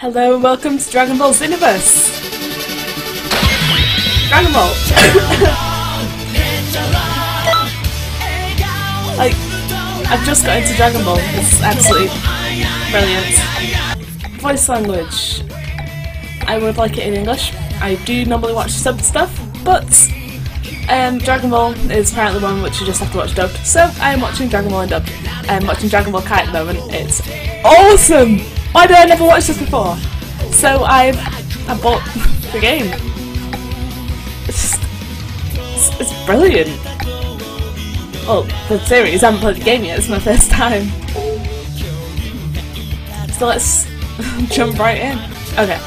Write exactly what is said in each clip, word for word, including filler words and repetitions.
Hello and welcome to Dragon Ball Xenoverse! Dragon Ball! Like, I've just got into Dragon Ball. It's absolutely brilliant. Voice language. I would like it in English. I do normally watch sub stuff, but um, Dragon Ball is apparently one which you just have to watch dubbed. So I am watching Dragon Ball in dubbed. I'm watching Dragon Ball Kai at the moment. It's awesome! Why did I never watch this before? So I've I bought the game. It's just, it's, it's brilliant. Well, the series, I haven't played the game yet, it's my first time. So let's jump right in. Okay.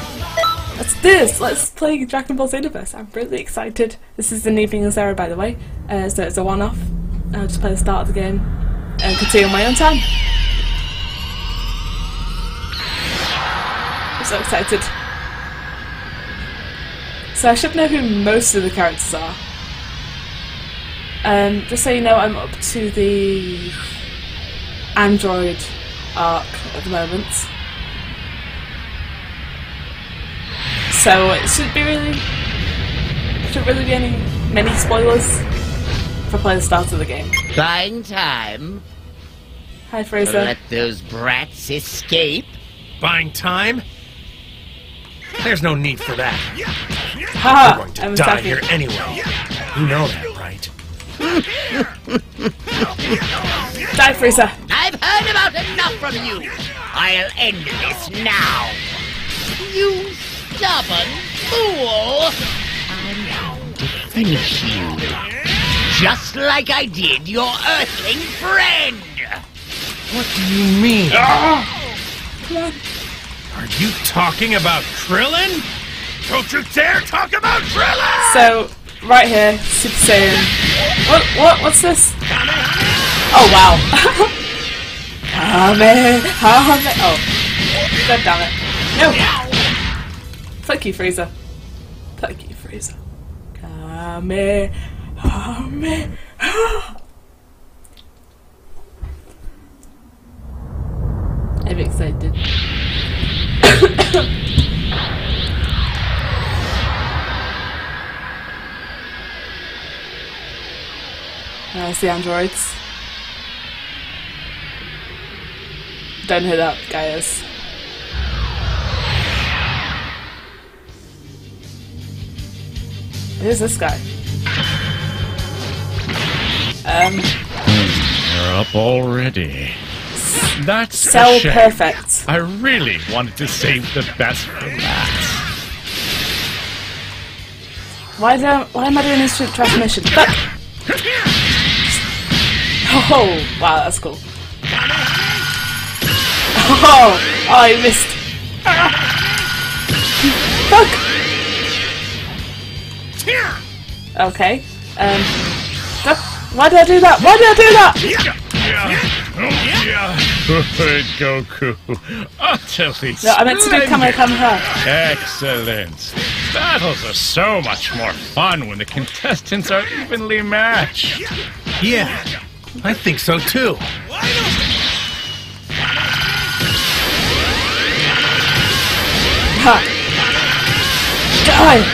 Let's do this! Let's play Dragon Ball Xenoverse. I'm really excited. This is an evening with Sarah, by the way, uh, so it's a one-off. I'll just play the start of the game and continue on my own time. I'm so excited. So I should know who most of the characters are. Um, just so you know, I'm up to the Android arc at the moment. So it should be really, should really be any many spoilers if I play the start of the game. Fine time. Hi, Fraser. Let those brats escape. Buying time. There's no need for that. Ha! We're going to I'm die attacking. Here anyway. You know that, right? Die, Frieza! I've heard about enough from you! I'll end this now! You stubborn fool! I'm going to finish you. Just like I did your earthling friend! What do you mean? Oh. Come on. Are you talking about Krillin? Don't you dare talk about Krillin! So, right here, Super Saiyan. What? What? What's this? Oh wow! Kame, Kame. Oh, God damn it! No! Fuck you, Freezer. Fuck you, Freezer. Kame, Kame. I'm excited. There's the androids. Don't hit up, guys. Who's this guy? Um. They're up already. That's so perfect. I really wanted to save the best for last. Why do I, why am I doing instant transmission? But oh wow, that's cool. Oh, oh I missed. Ah. Fuck. Okay. Um. That, why did I do that? Why did I do that? Oh, yeah. Goku, utterly splendid. No, I meant to do Kamehameha. Excellent. Battles are so much more fun when the contestants are evenly matched. Yeah, I think so too. Ha. Die!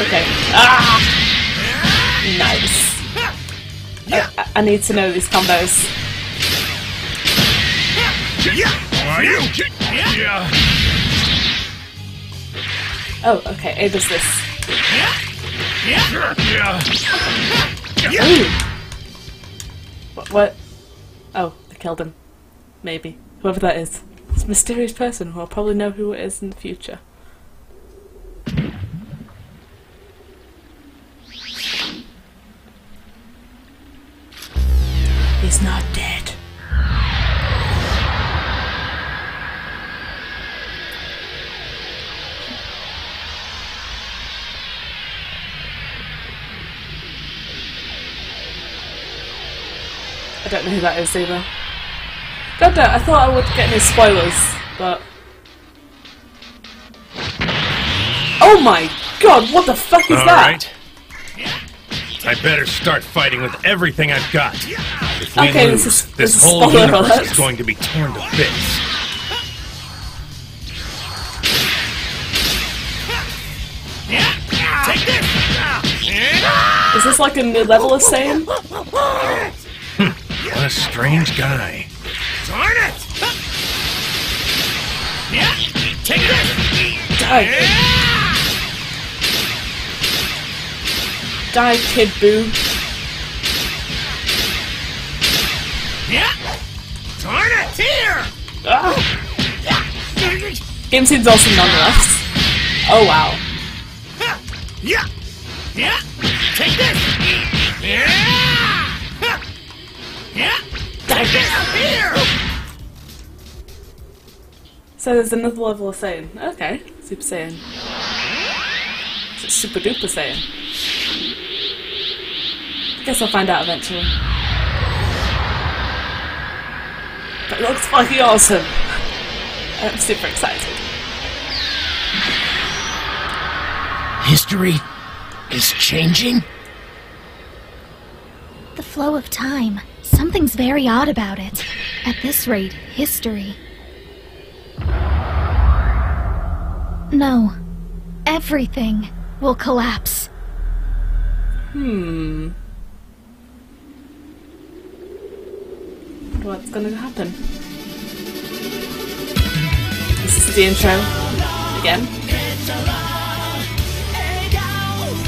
Okay. Ah! Nice. I, I need to know these combos. Oh, okay. A does this. Ooh. What, what? Oh, I killed him. Maybe. Whoever that is. It's a mysterious person who will probably know who it is in the future. He's not dead. I don't know who that is either. God damn, I thought I would get any spoilers, but... Oh my god, what the fuck is all that? Right. I better start fighting with everything I've got. If we okay, lose, this, is, this, this whole universe is going to be torn to bits. Is this like a new level of Saiyan? What a strange guy. Darn it! Yeah, take this! Die! Yeah. Die, kid boo! Yeah! Darn it! Here! Ah. Game seems also nonetheless. Oh wow! Yeah! Yeah! Take this! Yeah! Yeah! Die! Get up here! So there's another level of Saiyan. Okay, Super Saiyan. Super Duper Saiyan. Guess I'll find out eventually. But it looks fucking awesome. I'm super excited. History is changing? The flow of time. Something's very odd about it. At this rate, history. No. Everything will collapse. Hmm. What's gonna happen? This is the intro. Again.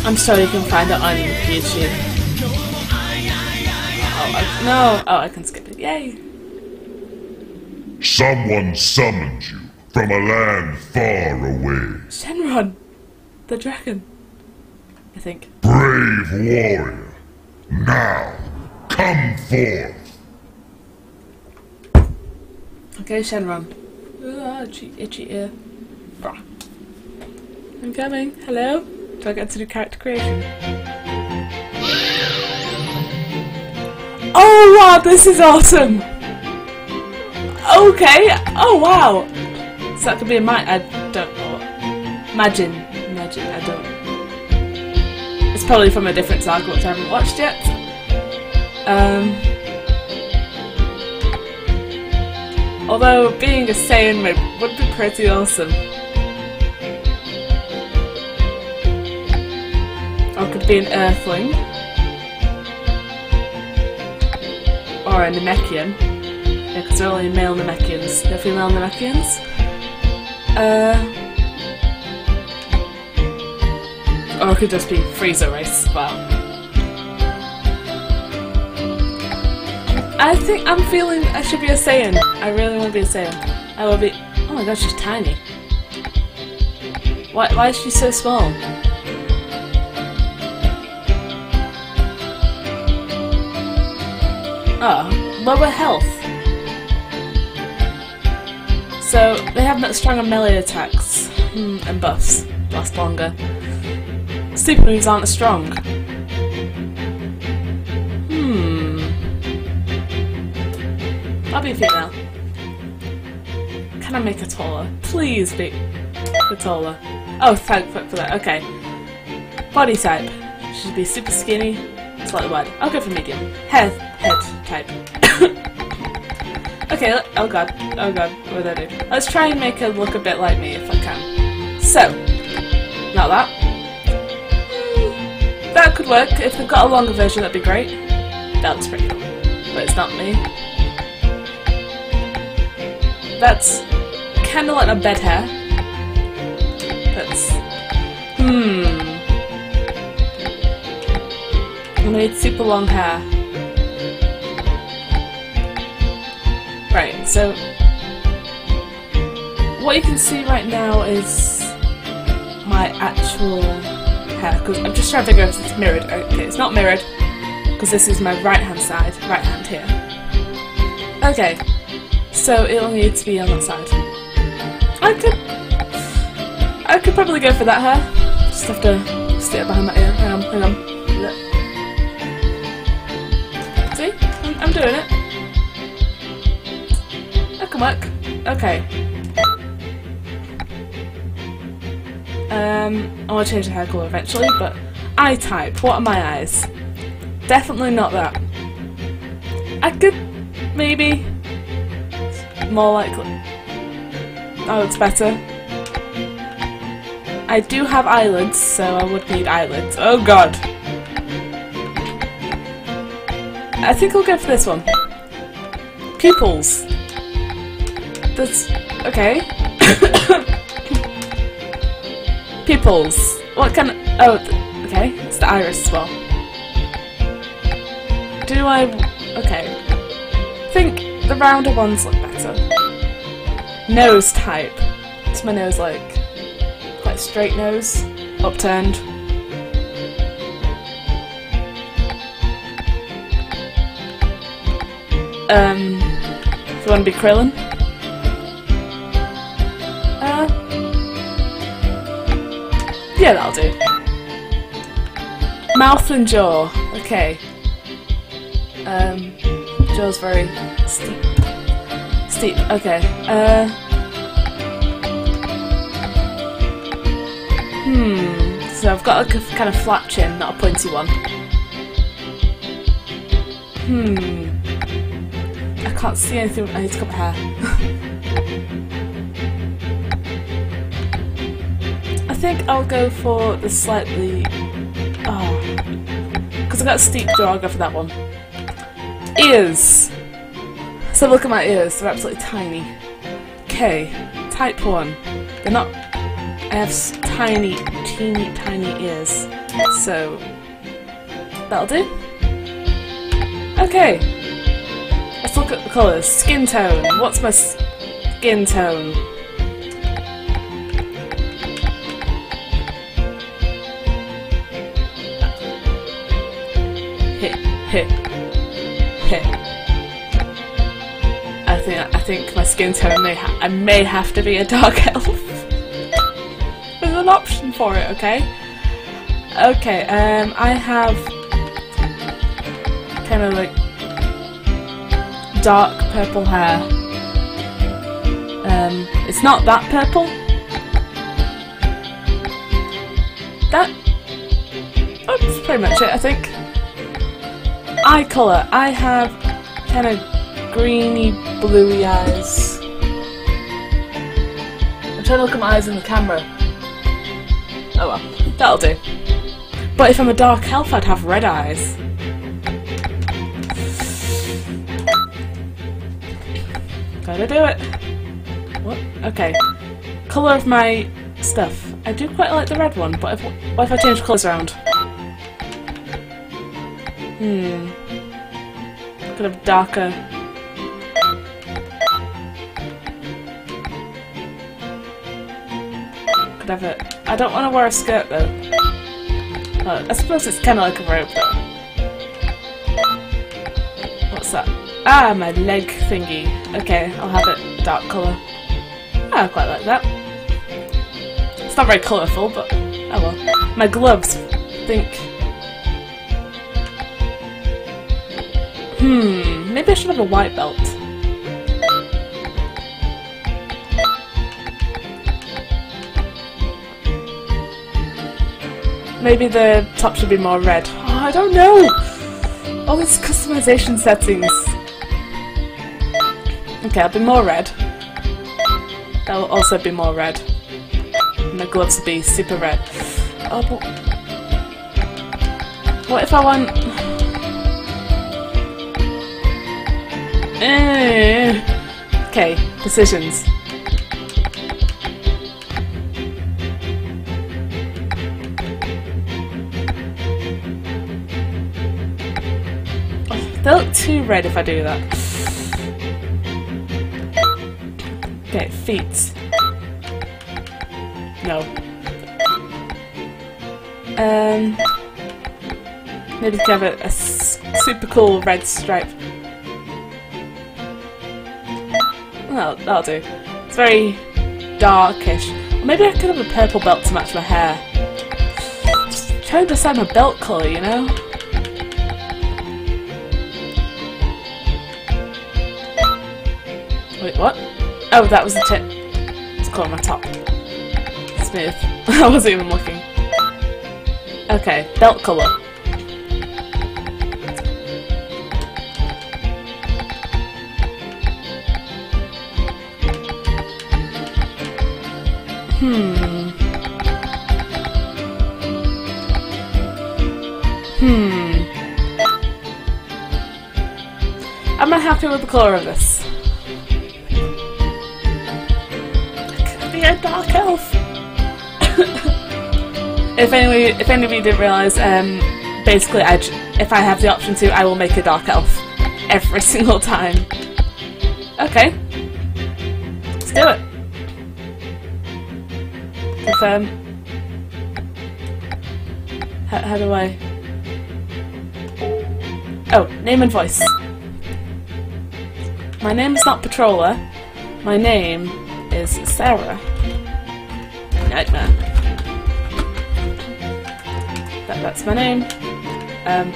I'm sure you can find it on YouTube. Oh, I, no! Oh, I can skip it. Yay! Someone summoned you from a land far away. Shenron! The dragon. I think. Brave warrior! Now, come forth! Okay, Shenron. Ooh, itchy, itchy ear. Brah. I'm coming. Hello? Do I get to do character creation? Oh wow, this is awesome! Okay, oh wow! So that could be a mic, I don't know. Imagine, imagine, I don't. It's probably from a different cycle which I haven't watched yet. Um, although being a Saiyan would be pretty awesome. Or could be an Earthling. Or a Namekian. Yeah, because they're only male Namekians. They're female Namekians. Uh, or it could just be Frieza race as well. I think I'm feeling I should be a Saiyan. I really want to be a Saiyan. I will be... Oh my gosh, she's tiny. Why, why is she so small? Oh, lower health. So they have much stronger melee attacks mm, and buffs, last longer. Super moves aren't as strong. Hmm. I'll be a female. Can I make her taller? Please be her taller. Oh, thank fuck for that. Okay. Body type. She should be super skinny, slightly wide. I'll go for medium. Head. Head type. Okay, oh god, oh god, what did I do? Let's try and make her look a bit like me if I can. So, not that. Mm, that could work. If they've got a longer version, that'd be great. That looks pretty cool. But it's not me. That's kind of like my bed hair. That's. Hmm. I need super long hair. Right, so what you can see right now is my actual hair, because I'm just trying to figure out if it's mirrored. Okay, it's not mirrored, because this is my right hand side, right hand here. Okay, so it'll need to be on that side. I could, I could probably go for that hair, just have to stick it behind my ear, hang on, hang on, look. See, I'm, I'm doing it. Work. Okay. Um, I want to change the hair colour eventually, but eye type. What are my eyes? Definitely not that. I could maybe more likely. That looks better. I do have eyelids, so I would need eyelids. Oh god. I think I'll go for this one. Pupils. That's... okay. Pupils. What kind of... oh, okay. It's the iris as well. Do I... okay. I think the rounder ones look better. Nose type. Is my nose like... quite a straight nose? Upturned? Um, if you want to be Krillin. Uh, yeah, that'll do. Mouth and jaw. Okay. Um, jaw's very steep. Steep. Okay. Uh. Hmm. So I've got a kind of flat chin, not a pointy one. Hmm. I can't see anything. I need to compare. I think I'll go for the slightly... oh, because I got a steep jaw, I'll go for that one. Ears. Let's have a look at my ears. They're absolutely tiny. Okay, type one. They're not... I have tiny, teeny, tiny ears. So, that'll do. Okay. Let's look at the colours. Skin tone. What's my skin tone? Heh, heh, heh. I think I think my skin tone may ha I may have to be a dark elf. There's an option for it, okay? Okay. Um, I have kind of like dark purple hair. Um, it's not that purple. That... oh, that's pretty much it, I think. Eye colour. I have kind of greeny, bluey eyes. I'm trying to look at my eyes in the camera. Oh well, that'll do. But if I'm a dark elf, I'd have red eyes. Gotta do it! What? Okay. Colour of my stuff. I do quite like the red one, but if, what if I change colours around? Hmm. Kind of darker. Could have it. I don't want to wear a skirt though. Oh, I suppose it's kind of like a robe though. What's that? Ah, my leg thingy. Okay, I'll have it a dark colour. Ah, I quite like that. It's not very colourful, but oh well. My gloves, I think. Hmm, maybe I should have a white belt. Maybe the top should be more red. Oh, I don't know! All these customization settings. Okay, I'll be more red. That will also be more red. And the gloves will be super red. Oh, but... what if I want... eh. Okay, decisions. Oh, they look too red if I do that. Okay, feet. No. Um, maybe we have a, a super cool red stripe. Well, that'll do. It's very darkish. Or maybe I could have a purple belt to match my hair. Just trying to decide my belt colour, you know? Wait, what? Oh, that was the tip. Let's call it my top. Smooth. I wasn't even looking. Okay, belt colour. Hmm. Hmm. happy with the colour of this. It could be a dark elf. If anybody, if anybody didn't realise, um, basically, I, if I have the option to, I will make a dark elf every single time. Okay, let's do it. Confirm. How, how do I? Oh, name and voice. My name is not Patroller. My name is Sarah. Nightmare. That, that's my name. Um,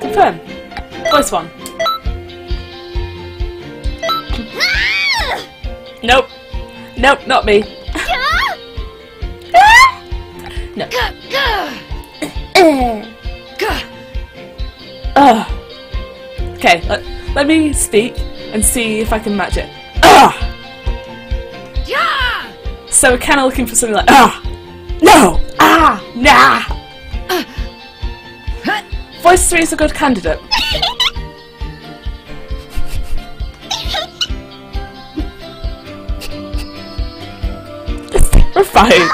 confirm. Voice one. Nope. Nope, not me. No. Ugh. Okay, let, let me speak and see if I can match it. Ugh. Yeah. So we're kind of looking for something like ah, no, ah, nah. Uh. Voice three is a good candidate. It's terrifying. No.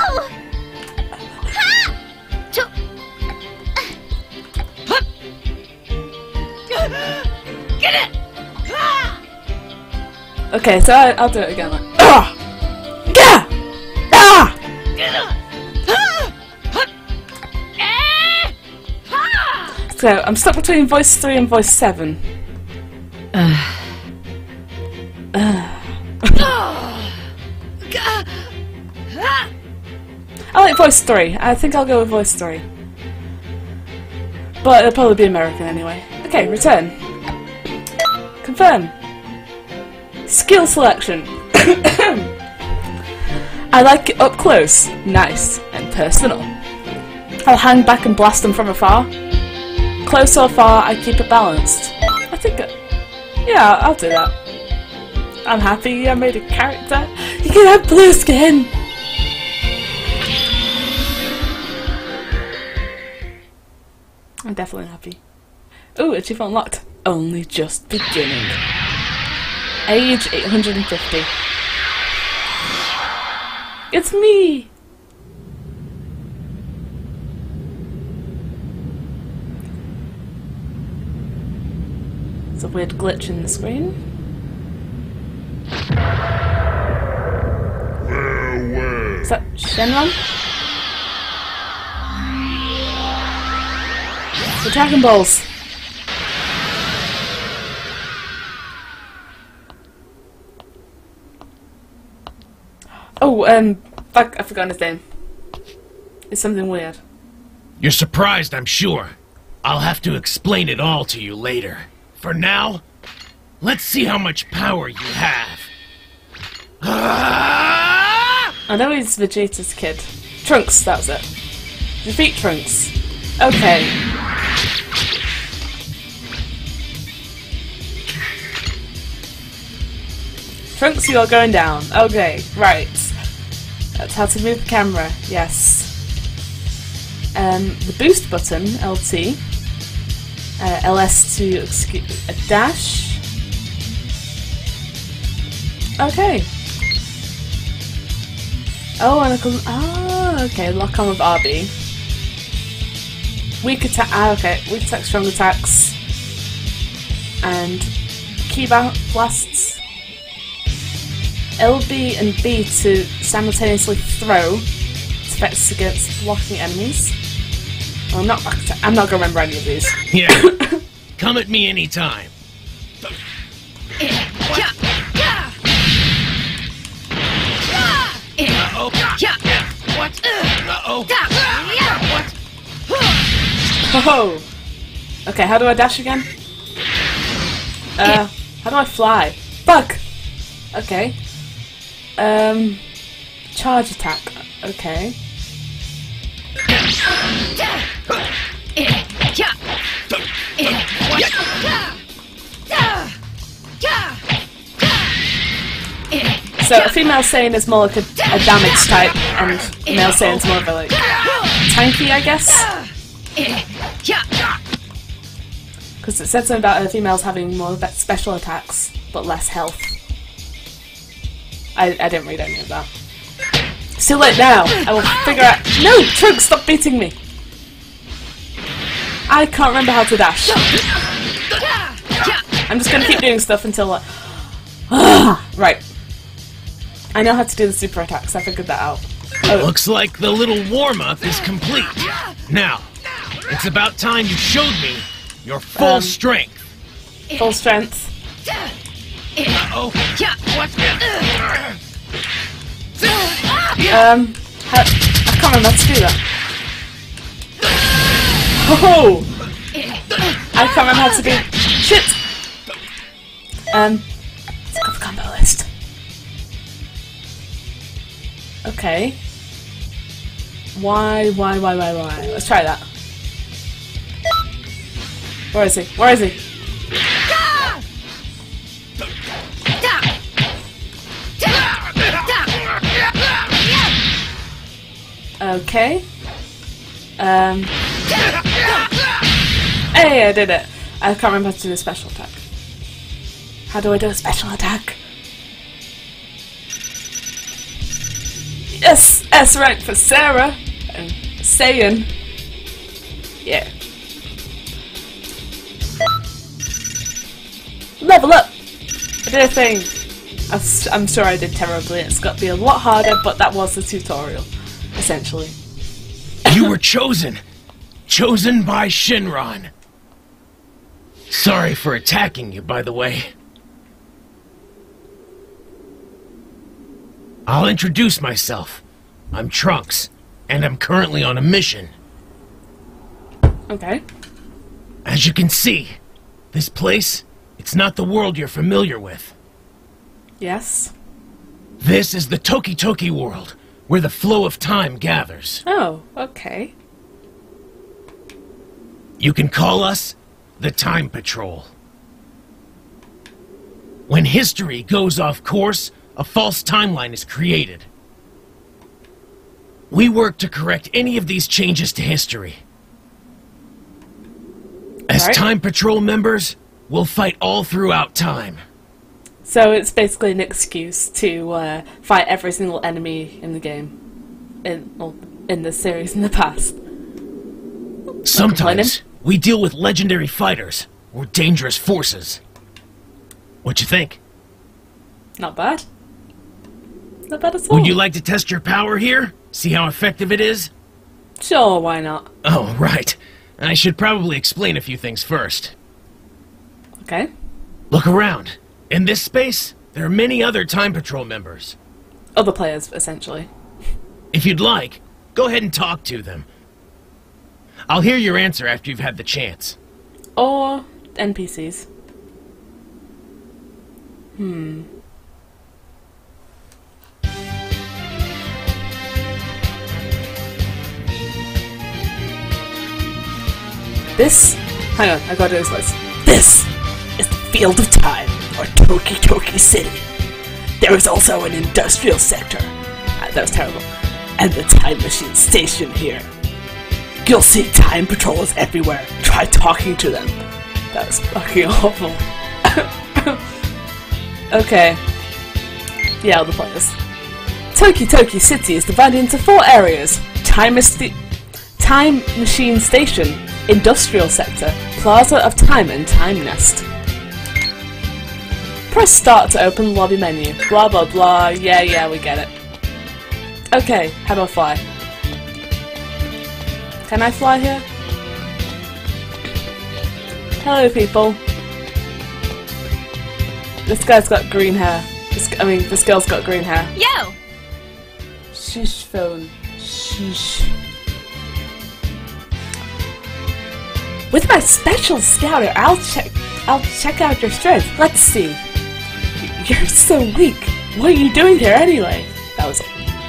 Okay, so I, I'll do it again. Like, ah, yeah, ah. So I'm stuck between voice three and voice seven. Uh. Uh. I like voice three. I think I'll go with voice three. But it'll probably be American anyway. Okay, return. Confirm. Skill selection. I like it up close, nice and personal. I'll hang back and blast them from afar. Close or far, I keep it balanced. I think, I, yeah, I'll do that. I'm happy I made a character. You can have blue skin. I'm definitely happy. Ooh, achievement unlocked. Only just beginning. Age eight hundred fifty. It's me! There's a weird glitch in the screen. Is that Shenron? The Dragon Balls! Oh, um, fuck, I've forgotten his name. It's something weird. You're surprised, I'm sure. I'll have to explain it all to you later. For now, let's see how much power you have. I know he's Vegeta's kid. Trunks, that was it. Defeat Trunks. Okay. Trunks, you are going down. Okay, right. That's how to move the camera, yes. Um, the boost button, L T. Uh, L S to excuse a dash. Okay. Oh, and I can. Ah, okay, lock on with R B. Weak attack. Ah, okay. Weak attack, strong attacks. And key blasts. L B and B to simultaneously throw effects against blocking enemies. Well, I'm not. I'm not gonna remember any of these. Yeah. Come at me anytime. Uh-oh. What? Uh-oh. What? Oh. Okay. How do I dash again? Uh. How do I fly? Fuck. Okay. Um, charge attack. Okay. So a female Saiyan is more like a, a damage type, and male Saiyan's more of a like tanky, I guess. because it said something about females having more special attacks but less health. I, I didn't read any of that. It's too late now. I will figure out. No, Trunks, stop beating me. I can't remember how to dash. I'm just gonna keep doing stuff until like. Right. I know how to do the super attacks. I figured that out. Oh. Looks like the little warm-up is complete. Now, it's about time you showed me your full um, strength. Full strength. Uh-oh. Um, how, I can't remember how to do that. Oh! I can't remember how to do... Shit! Um, let's go for combo list. Okay. Why, why, why, why, why? Let's try that. Where is he? Where is he? Okay. Um... Hey, I did it. I can't remember how to do the special attack. How do I do a special attack? Yes! S rank for Sarah and Saiyan. Yeah. Level up! I did a thing. I'm sure I did terribly. It's got to be a lot harder, but that was the tutorial, essentially. You were chosen! Chosen by Shenron. Sorry for attacking you, by the way. I'll introduce myself. I'm Trunks, and I'm currently on a mission. Okay. As you can see, this place, it's not the world you're familiar with. Yes. This is the Toki Toki world, where the flow of time gathers. Oh, okay. You can call us the Time Patrol. When history goes off course, a false timeline is created. We work to correct any of these changes to history. As right. Time Patrol members, we'll fight all throughout time. So it's basically an excuse to uh, fight every single enemy in the game, in, in the series in the past. Sometimes we deal with legendary fighters, or dangerous forces. What you think? Not bad. Not bad at all. Would you like to test your power here? See how effective it is? Sure, why not? Oh, right. I should probably explain a few things first. Okay. Look around. In this space, there are many other Time Patrol members. Other players, essentially. If you'd like, go ahead and talk to them. I'll hear your answer after you've had the chance. Or N P Cs. Hmm. This? Hang on, I gotta do this list. This is the Field of Time, or Toki Toki City. There is also an industrial sector. Ah, that was terrible. And the Time Machine Station here. You'll see Time Patrols everywhere. Try talking to them. That's fucking awful. Okay. Yeah, all the players. Toki Toki City is divided into four areas. Time, Time Machine Station, Industrial Sector, Plaza of Time and Time Nest. Press start to open lobby menu. Blah blah blah. Yeah, yeah, we get it. Okay, how do I fly? Can I fly here? Hello, people. This guy's got green hair. This, I mean, this girl's got green hair. Yo! Sheesh phone. Sheesh. With my special scouter, I'll check. I'll check out your strength. Let's see. You're so weak. What are you doing here anyway? That was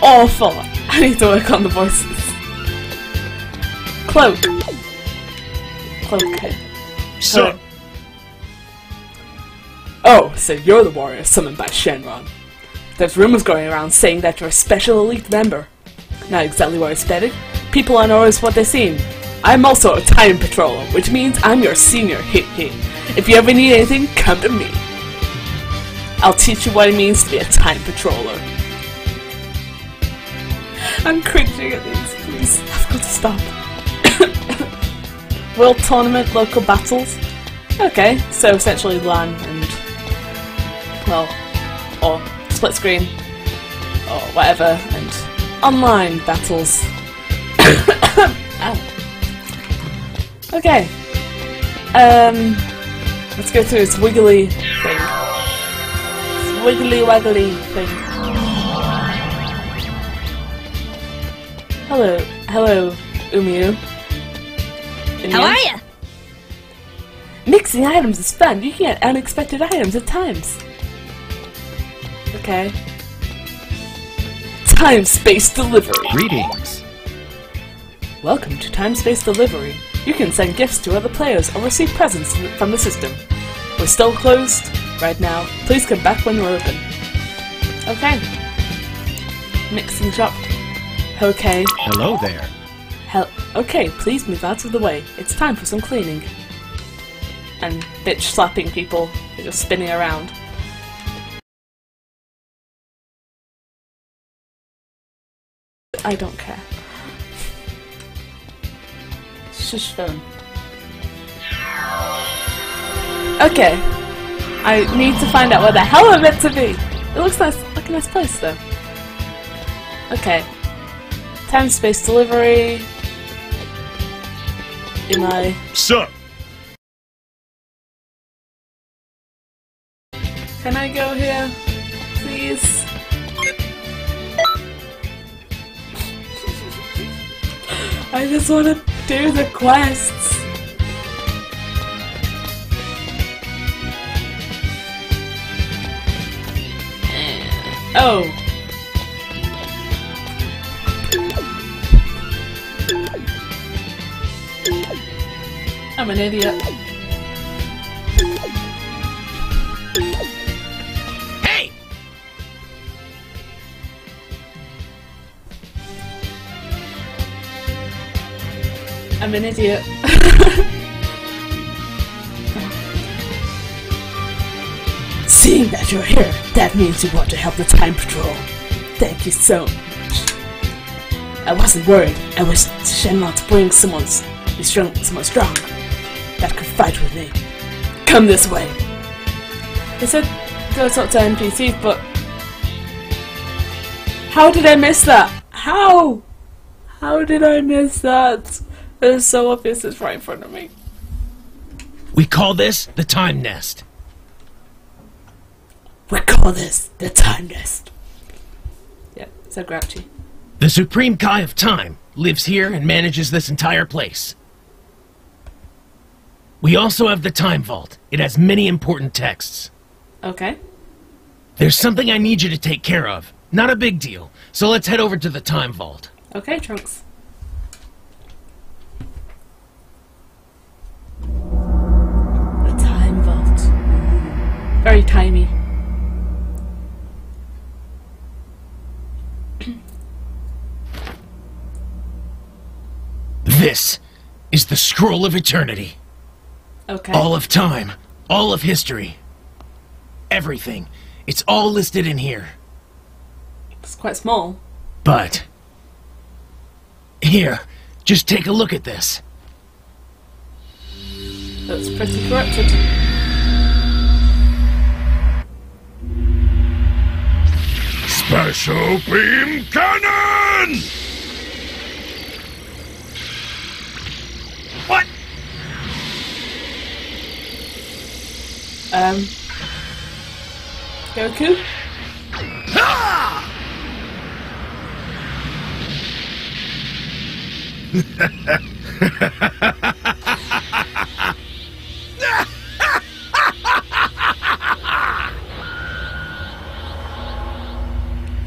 awful. I need to work on the voices. Cloak. Cloak. Okay. So. Oh, so you're the warrior summoned by Shenron. There's rumors going around saying that you're a special elite member. Not exactly where it's headed. People aren't always what they seem. I'm also a Time Patrol, which means I'm your senior, hit hit. If you ever need anything, come to me. I'll teach you what it means to be a Time Patroller. I'm cringing at these, please. I've got to stop. World Tournament, local battles. Okay, so essentially LAN and, well, or split screen, or whatever, and online battles. Ow. Okay, um, let's go through this wiggly thing. This wiggly waggly thing. Hello, hello, Umiu. Umiu. How are ya? Mixing items is fun. You can get unexpected items at times. Okay. Time Space Delivery. Greetings. Welcome to Time Space Delivery. You can send gifts to other players or receive presents from the system. We're still closed right now. Please come back when we're open. Okay. Mixing shop. Okay. Hello there. Hel okay, please move out of the way. It's time for some cleaning. And bitch slapping people that are spinning around. I don't care. Shush phone. Okay. I need to find out where the hell I'm meant to be. It looks nice, like a nice place though. Okay. Time space delivery. Am I? Sup. Can I go here, please? I just want to do the quests. Oh. I'm an idiot. I'm an idiot. Seeing that you're here, that means you want to help the Time Patrol. Thank you so much. I wasn't worried. I was Shenron to bring someone strong, someone strong that could fight with me. Come this way. They said go talk to N P Cs, but how did I miss that? How? How did I miss that? It's so obvious, it's right in front of me. We call this the Time Nest. We call this the Time Nest. Yeah, so grouchy. The Supreme Kai of Time lives here and manages this entire place. We also have the Time Vault. It has many important texts. Okay. There's something I need you to take care of. Not a big deal. So let's head over to the Time Vault. Okay, Trunks. Very timey. This is the Scroll of Eternity. Okay. All of time, all of history, everything. It's all listed in here. It's quite small. But here, just take a look at this. That's pretty corrupted. Special Beam Cannon! What? Um... Goku? Ah!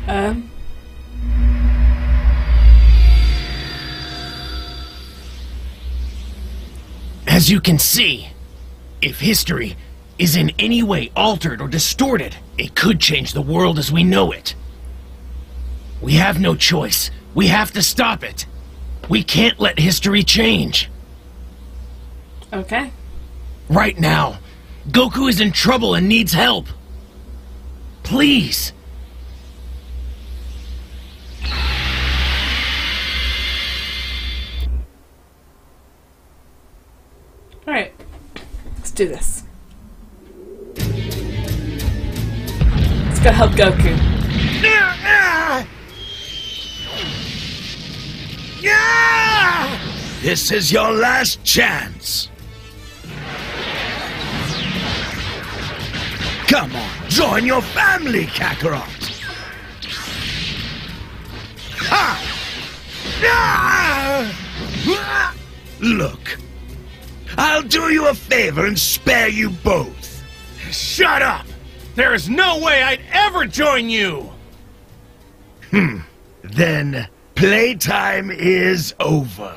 Um. As you can see, if history is in any way altered or distorted, it could change the world as we know it. We have no choice. We have to stop it. We can't let history change. Okay. Right now, Goku is in trouble and needs help. Please. All right, let's do this. Let's go help Goku. This is your last chance. Come on, join your family, Kakarot. Ha! Look. I'll do you a favor and spare you both. Shut up! There is no way I'd ever join you! Hmm. Then playtime is over.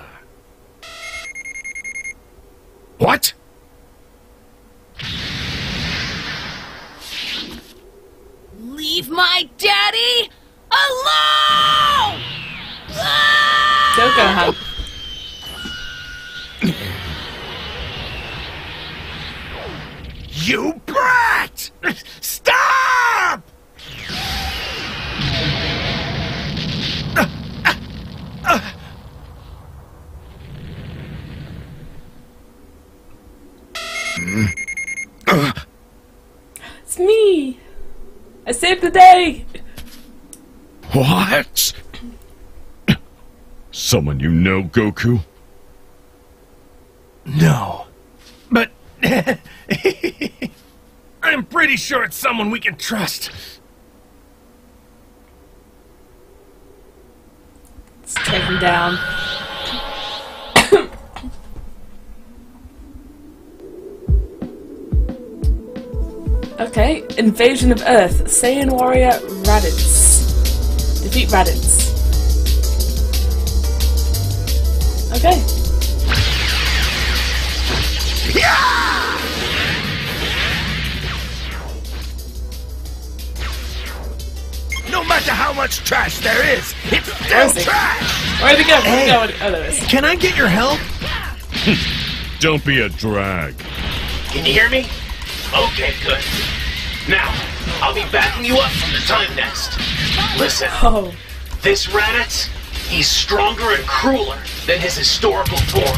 What? Leave my daddy alone! Don't go home. You brat! Stop! Uh, uh, uh. It's me! I saved the day! What? Someone you know, Goku? No. But... I'm pretty sure it's someone we can trust. Let's take him down. Okay, Invasion of Earth. Saiyan Warrior Raditz. Defeat Raditz. Okay. Yeah! No matter how much trash there is, it's still trash! Where do we go? Where do we go? Oh, there it is. Can I get your help? Don't be a drag. Can you hear me? Okay, good. Now, I'll be backing you up from the time nest. Listen, oh. This Raditz, he's stronger and crueler than his historical form.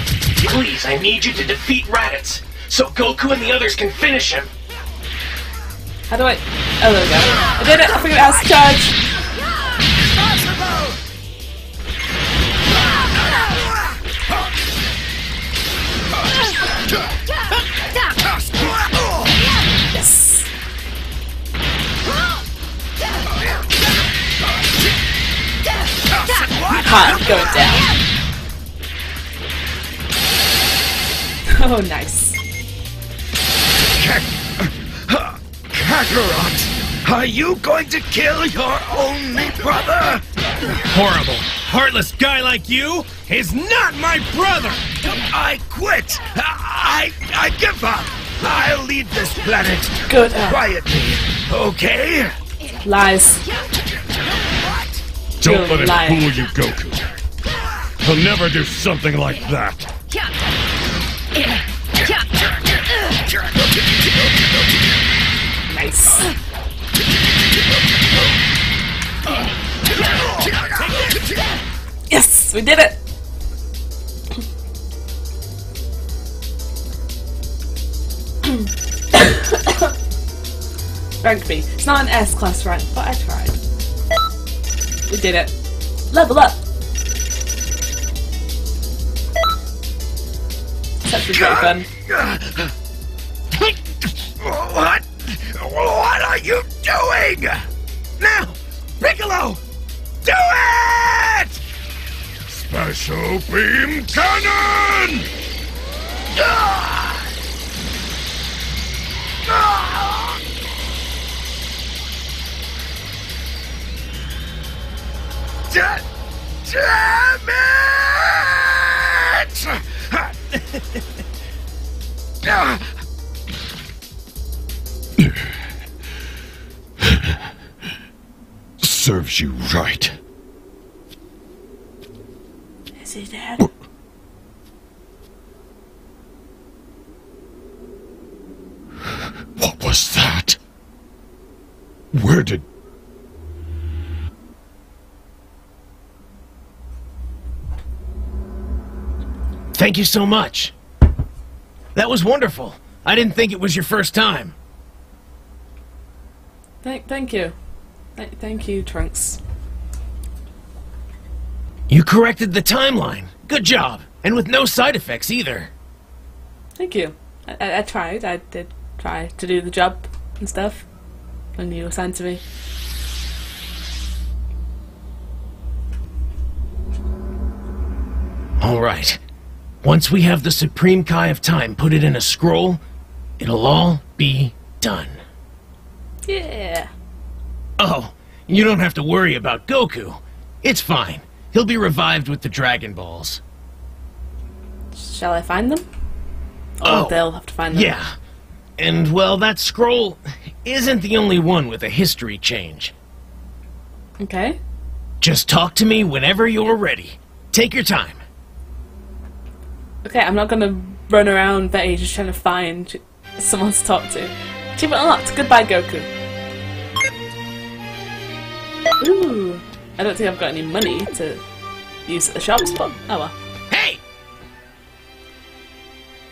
Please, I need you to defeat Raditz so Goku and the others can finish him. How do I... Oh, there we go. I did it! I figured out how to charge! Yes! You can't go down. Oh, nice. Kakarot, are you going to kill your only brother? Horrible, heartless guy like you is not my brother! I quit! I, I give up! I'll leave this planet Good quietly, okay? Lies. Don't You're let him lying. fool you, Goku. He'll never do something like that. Nice. Yes, we did it. Rank B. It's not an S class rank, but I tried. We did it. Level up. That's actually very fun. What? What are you doing? Now, Piccolo, do it! Special Beam Cannon! Ah! Ah! Damn it! Ah! Serves you right. say that. What was that? Where did... Thank you so much. That was wonderful. I didn't think it was your first time. Thank, thank you. Th thank you, Trunks. You corrected the timeline. Good job. And with no side effects either. Thank you. I, I, I tried. I did try to do the job and stuff when you were assigned to me. Alright. Once we have the Supreme Kai of Time put it in a scroll, it'll all be done. Yeah. Oh, you don't have to worry about Goku. It's fine. He'll be revived with the Dragon Balls. Shall I find them? Oh, oh they'll have to find them. Yeah. And, well, that scroll isn't the only one with a history change. Okay. Just talk to me whenever you're ready. Take your time. Okay, I'm not gonna run around Betty just trying to find someone to talk to. Achievement unlocked. Goodbye, Goku. Ooh, I don't think I've got any money to use at the shops, but oh well. Hey!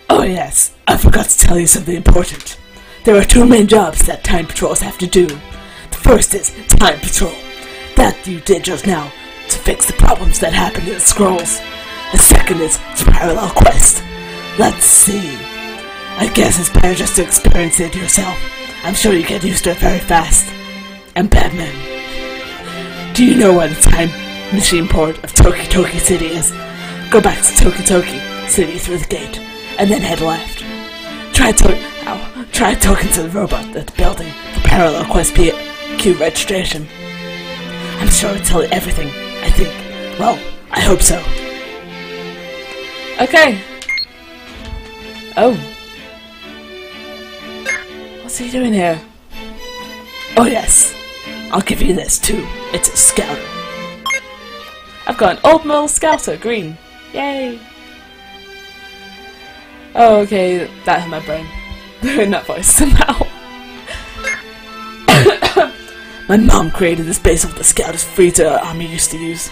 Oh yes, I forgot to tell you something important. There are two main jobs that Time Patrols have to do. The first is Time Patrol. That you did just now, to fix the problems that happened in the scrolls. The second is Parallel Quest. Let's see. I guess it's better just to experience it yourself. I'm sure you get used to it very fast. And Batman. Do you know where the time machine port of Toki Toki City is? Go back to Toki Toki City through the gate, and then head left. Try to ow, try talking to the robot at the building for Parallel Quest P Q registration. I'm sure it'll tell you everything, I think. Well, I hope so. Okay. Oh. What's he doing here? Oh yes. I'll give you this too. It's a scouter. I've got an old mole scouter, green. Yay. Oh, okay. That hit my brain. In that voice somehow. My mom created this base of the scouters free to army used to use.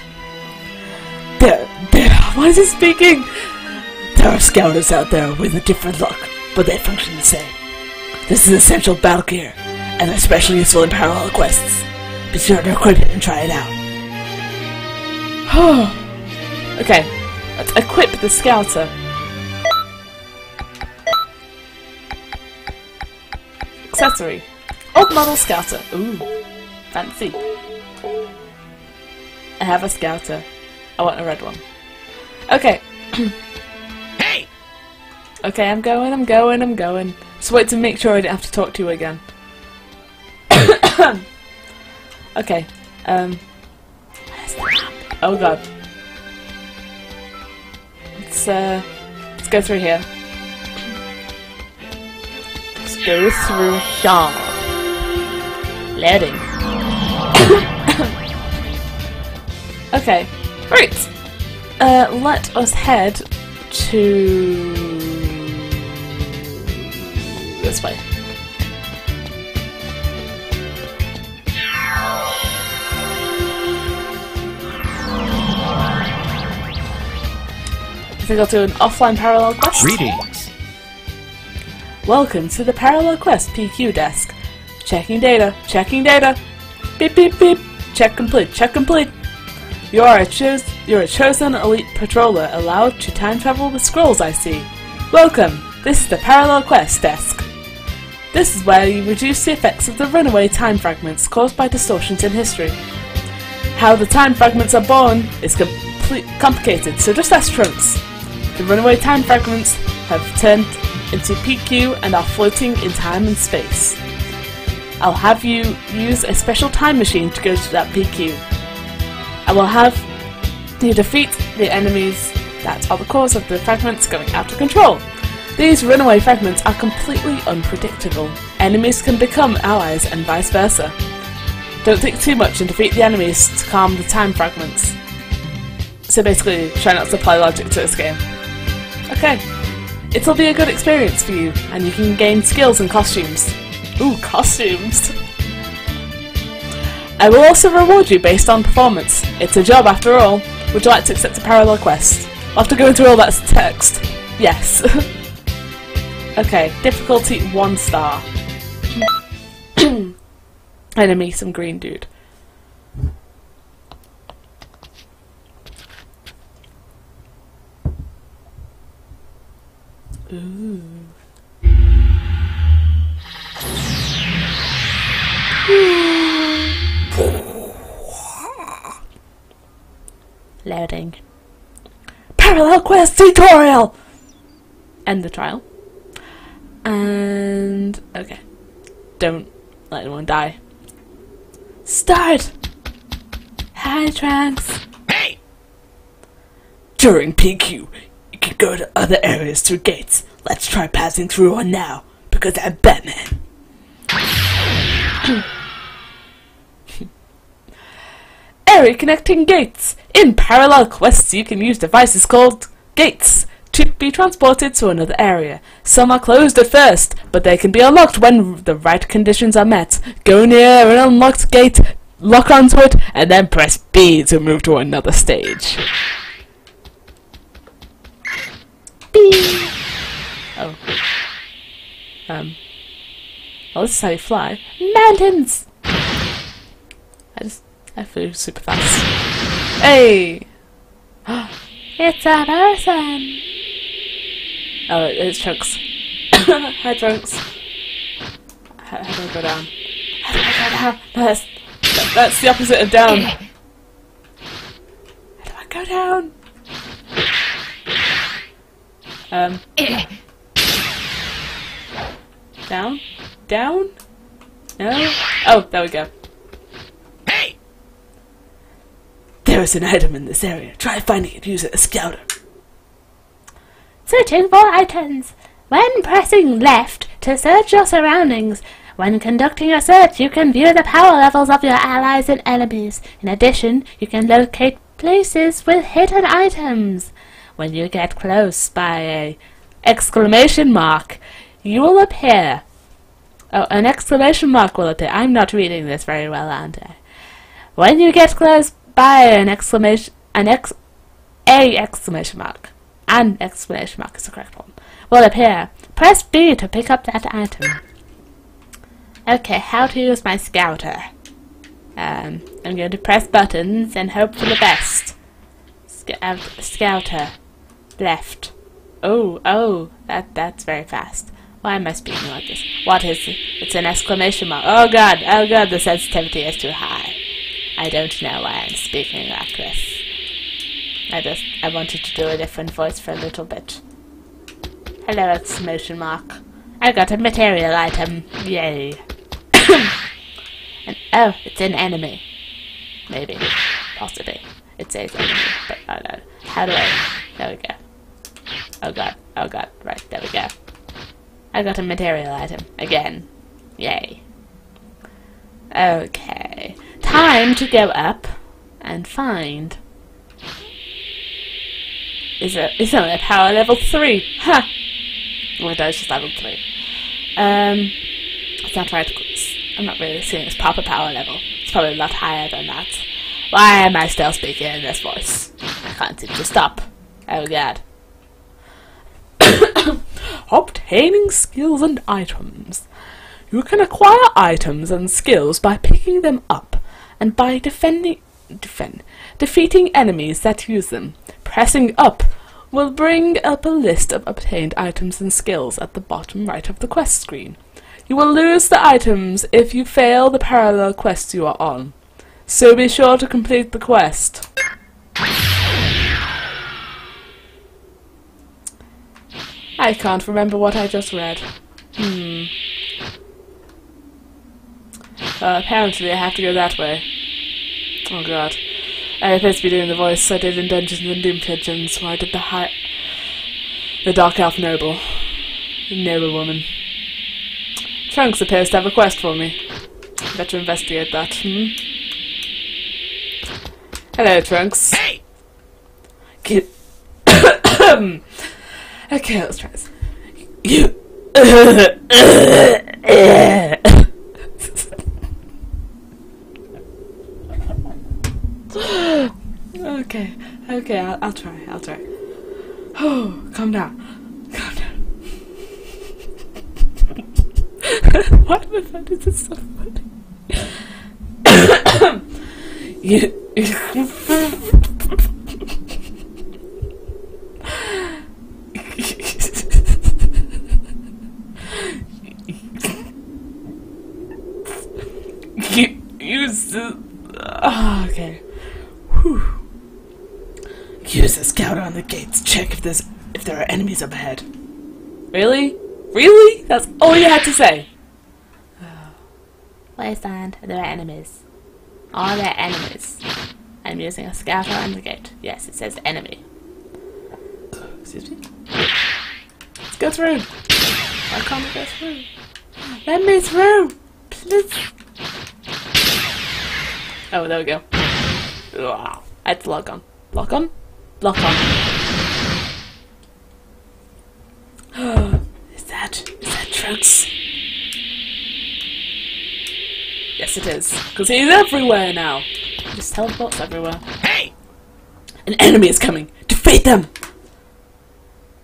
There, there. Why is he speaking? There are scouters out there with a different look, but they function the same. This is essential battle gear, and especially useful in parallel quests. Be sure to equip it and try it out. Okay, let's equip the scouter. Accessory. Old model scouter. Ooh, fancy. I have a scouter. I want a red one. Okay. Hey! Okay, I'm going, I'm going, I'm going. Just wait to make sure I don't have to talk to you again. Okay. Um. Where's the map? Oh god. Let's, uh, let's go through here. Let's go through here. Loading. Okay. Right. Uh, let us head to this way. I think I'll do an offline parallel quest. Greetings. Welcome to the Parallel Quest P Q desk. Checking data. Checking data. Beep beep beep. Check complete. Check complete. You are a chos you're a chosen elite patroller allowed to time travel with scrolls, I see. Welcome! This is the Parallel Quest desk. This is where you reduce the effects of the runaway time fragments caused by distortions in history. How the time fragments are born is com complicated, so just ask Trunks. The runaway time fragments have turned into P Q and are floating in time and space. I'll have you use a special time machine to go to that P Q. I will have you defeat the enemies that are the cause of the fragments going out of control. These runaway fragments are completely unpredictable. Enemies can become allies and vice versa. Don't think too much and defeat the enemies to calm the time fragments. so basically try not to apply logic to this game. Okay, it'll be a good experience for you, and you can gain skills and costumes. Ooh, costumes! I will also reward you based on performance. It's a job after all. Would you like to accept a parallel quest? I'll have to go into all that text. Yes. Okay, difficulty one star. Enemy, some green dude. Ooh. Loading. Parallel quest tutorial! End the trial. And... okay. Don't let anyone die. Start! Hi, Trunks! Hey! During P Q, you can go to other areas through gates. Let's try passing through one now, because I'm Batman. Area connecting gates. In parallel quests, you can use devices called gates to be transported to another area. Some are closed at first, but they can be unlocked when the right conditions are met. Go near an unlocked gate, lock onto it, and then press B to move to another stage. B. Oh. Um. Well, this is how you fly. Mountains! I just... I flew super fast. Hey! It's a person! Oh, it, it's Trunks. Hi, Trunks. How, how do I go down? How do I go down? That's, that, that's the opposite of down. How do I go down? Um. Down? Down? No? Oh, there we go. Hey! There is an item in this area. Try finding it. Use it as scouter. Searching for items. When pressing left to search your surroundings. When conducting your search, you can view the power levels of your allies and enemies. In addition, you can locate places with hidden items. When you get close by a exclamation mark, you will appear. Oh, an exclamation mark will appear. I'm not reading this very well, aren't I? When you get close by an exclamation... an ex... a exclamation mark. An exclamation mark is the correct one. Will appear. Press B to pick up that item. Okay, how to use my scouter. Um, I'm going to press buttons and hope for the best. Sc scouter. Left. Oh, oh, that that's very fast. Why am I speaking like this? What is it? It's an exclamation mark. Oh god, oh god, the sensitivity is too high. I don't know why I'm speaking like this. I just, I wanted to do a different voice for a little bit. Hello, exclamation mark. I got a material item. Yay. And, oh, it's an enemy. Maybe. Possibly. It says enemy, but I don't know. How do I? There we go. Oh god, oh god, right, there we go. I got a material item. Again. Yay. Okay. Time to go up and find. Is it is only a power level three? Huh. Well, that was just level three. Um it's not right. I'm not really seeing it's proper power level. It's probably a lot higher than that. Why am I still speaking in this voice? I can't seem to stop. Oh god. Obtaining skills and items. You can acquire items and skills by picking them up and by defending, defend, defeating enemies that use them. Pressing up will bring up a list of obtained items and skills at the bottom right of the quest screen. You will lose the items if you fail the parallel quest you are on, so be sure to complete the quest. I can't remember what I just read. Hmm. Well, apparently I have to go that way. Oh god. I was supposed to be doing the voice I did in Dungeons and Doom Pigeons, where I did the high... the Dark Elf Noble. Noble woman. Trunks appears to have a quest for me. Better investigate that, hmm? Hello, Trunks. Hey! Get. Okay, let's try this. You. okay, okay, I'll, I'll try, I'll try. Oh, calm down, calm down. Why did I do this so funny? you. Use this. Oh, okay. Whew. Use the scout on the gates. Check if there's if there are enemies up ahead. Really? Really? That's all you had to say. Oh. Wasteland. There are enemies. Are there enemies? I'm using a scout on the gate. Yes, it says enemy. Uh, excuse me. Let's go through. Why can't we go through? Let me through, please. Oh, there we go. Wow. I had to log on. Lock on? Lock on. Oh, is that... is that Trunks? Yes, it is. Because he's everywhere now. He just teleports everywhere. Hey! An enemy is coming! Defeat them!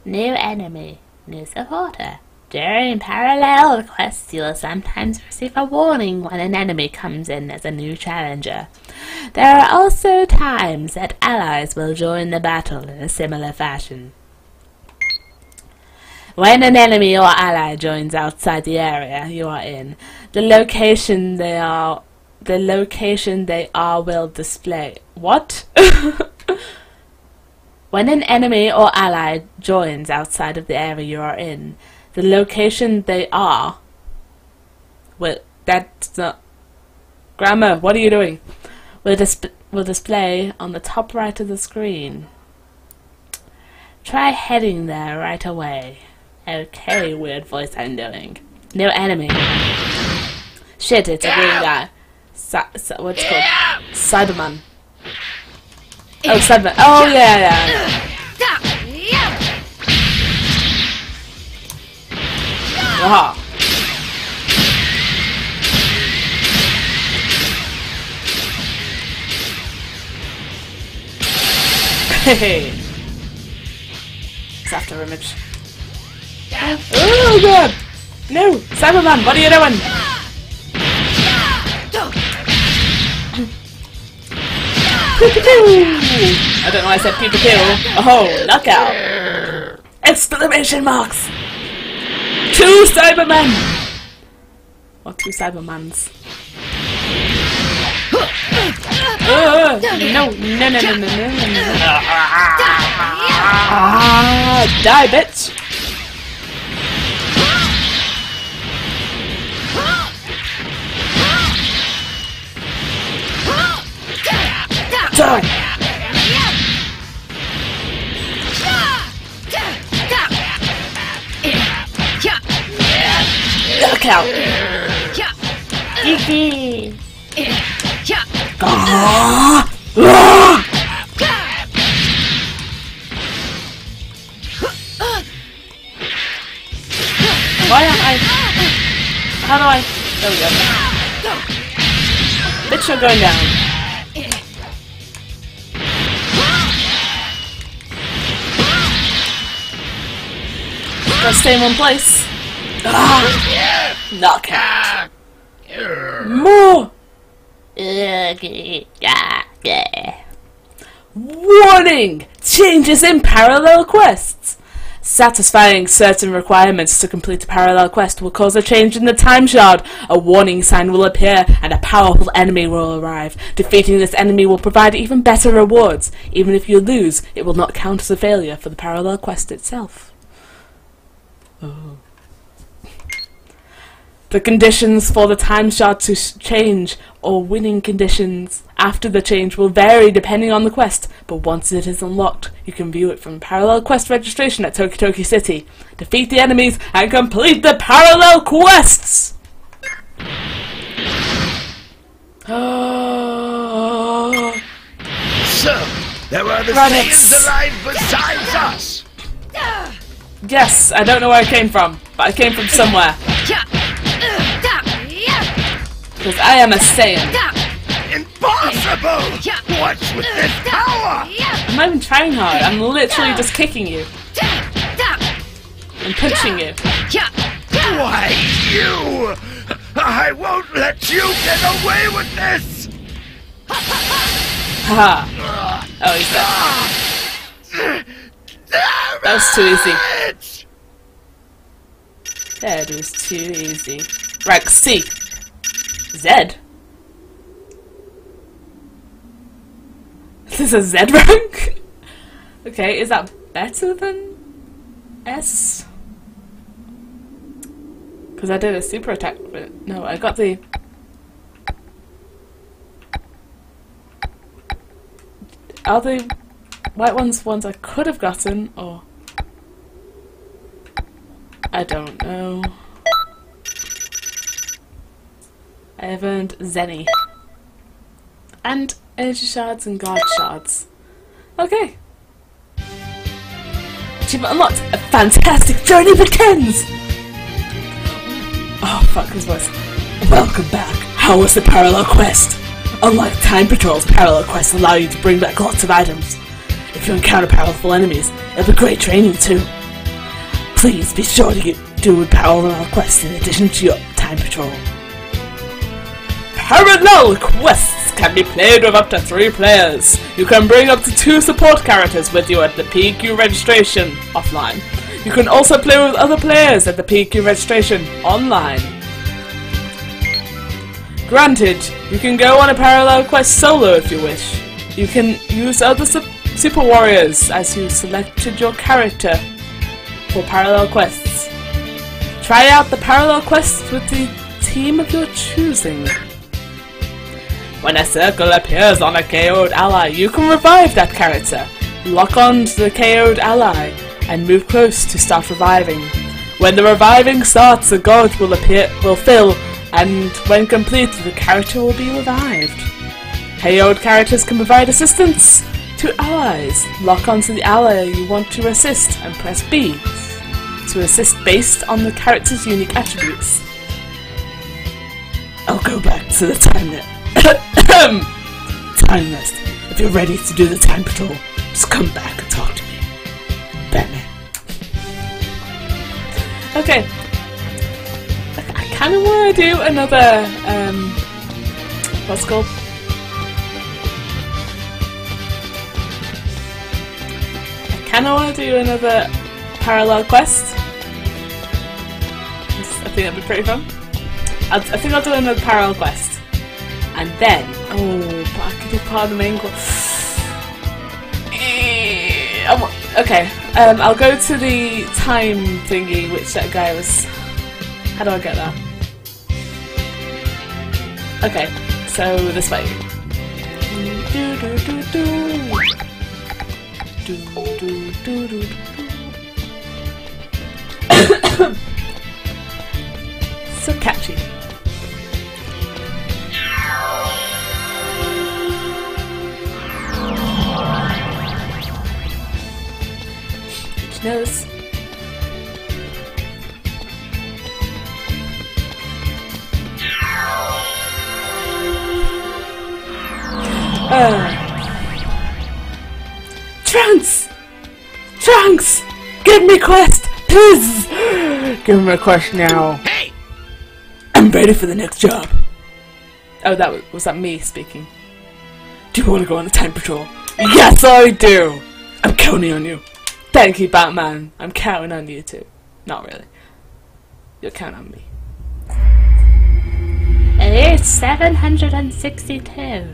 New enemy. New supporter. During parallel requests, you will sometimes receive a warning when an enemy comes in as a new challenger. There are also times that allies will join the battle in a similar fashion. When an enemy or ally joins outside the area you are in, the location they are the location they are will display. What? When an enemy or ally joins outside of the area you are in, the location they are. Well, that's not grammar. What are you doing? Will disp will display on the top right of the screen. Try heading there right away. Okay, weird voice I'm doing. No enemy. Shit, it's yeah. a real guy. Sa sa what's yeah. called? Cyberman. Oh, Cyberman. Oh yeah, yeah. Aha. Hey. It's after image. Yeah. Oh god! No! Cyberman, what are you doing? I don't know why I said pew-pew. Oh, knockout! Exclamation marks! Two Cybermen! Or two Cybermans. Uh, no, no, no, no, no, no, no, no. Ah, die, bitch! Die! Out. Why am I? How do I? There we go. Bitch, you're going down. Gotta stay in one place. Ah. Knockout. More. Warning! Changes in parallel quests. Satisfying certain requirements to complete a parallel quest will cause a change in the time shard. A warning sign will appear, and a powerful enemy will arrive. Defeating this enemy will provide even better rewards. Even if you lose, it will not count as a failure for the parallel quest itself. Oh. The conditions for the time shard to change or winning conditions after the change will vary depending on the quest, but once it is unlocked, you can view it from Parallel Quest registration at Toki Toki City. Defeat the enemies and complete the parallel quests! So, There are the Saiyans alive besides us! Yes, I don't know where I came from, but I came from somewhere. Because I am a Saiyan. Impossible! What's with this power? I'm not even trying hard, I'm literally just kicking you. And punching you. Why you? I won't let you get away with this! Haha. Oh, he's dead. That was too easy. That was too easy. Rank C. Z? Is this a Z rank? Okay, is that better than S? Because I did a super attack, but no, I got the... Are the white ones ones I could have gotten, or... I don't know. I have earned Zenny. And energy shards and guard shards. Okay. Achievement unlocked! A fantastic journey begins! Oh fuck, his voice. Welcome back. How was the parallel quest? Unlike Time Patrol's, parallel quests allow you to bring back lots of items. If you encounter powerful enemies, it'll be great training too. Please be sure to get, do parallel quests in addition to your Time Patrol. Parallel quests can be played with up to three players. You can bring up to two support characters with you at the P Q registration offline. You can also play with other players at the P Q registration online. Granted, you can go on a parallel quest solo if you wish. You can use other su super warriors as you selected your character for parallel quests. Try out the parallel quests with the team of your choosing. When a circle appears on a K O'd ally, you can revive that character. Lock on to the K O'd ally and move close to start reviving. When the reviving starts, a god will appear, will fill, and when completed, the character will be revived. K O'd characters can provide assistance to allies. Lock on to the ally you want to assist and press B to assist based on the character's unique attributes. I'll go back to the time net. Time rest. If you're ready to do the Time Patrol, just come back and talk to me. Batman. Okay. I kind of want to do another, um, what's it called? I kind of want to do another parallel quest. I think that'd be pretty fun. I'll, I think I'll do another parallel quest. And then, oh, but I could do part of the main quest. Okay, um, I'll go to the time thingy, which that guy was. How do I get that? Okay, so this way. So catchy. Nose. Uh. Trunks! Trunks! Give me a quest! Please! Give me a quest now. Hey! I'm ready for the next job. Oh, that was, was that me speaking? Do you want to go on the Time Patrol? Yes, I do! I'm counting on you. Thank you, Batman. I'm counting on you too. Not really. You'll count on me. It's seven hundred sixty-two.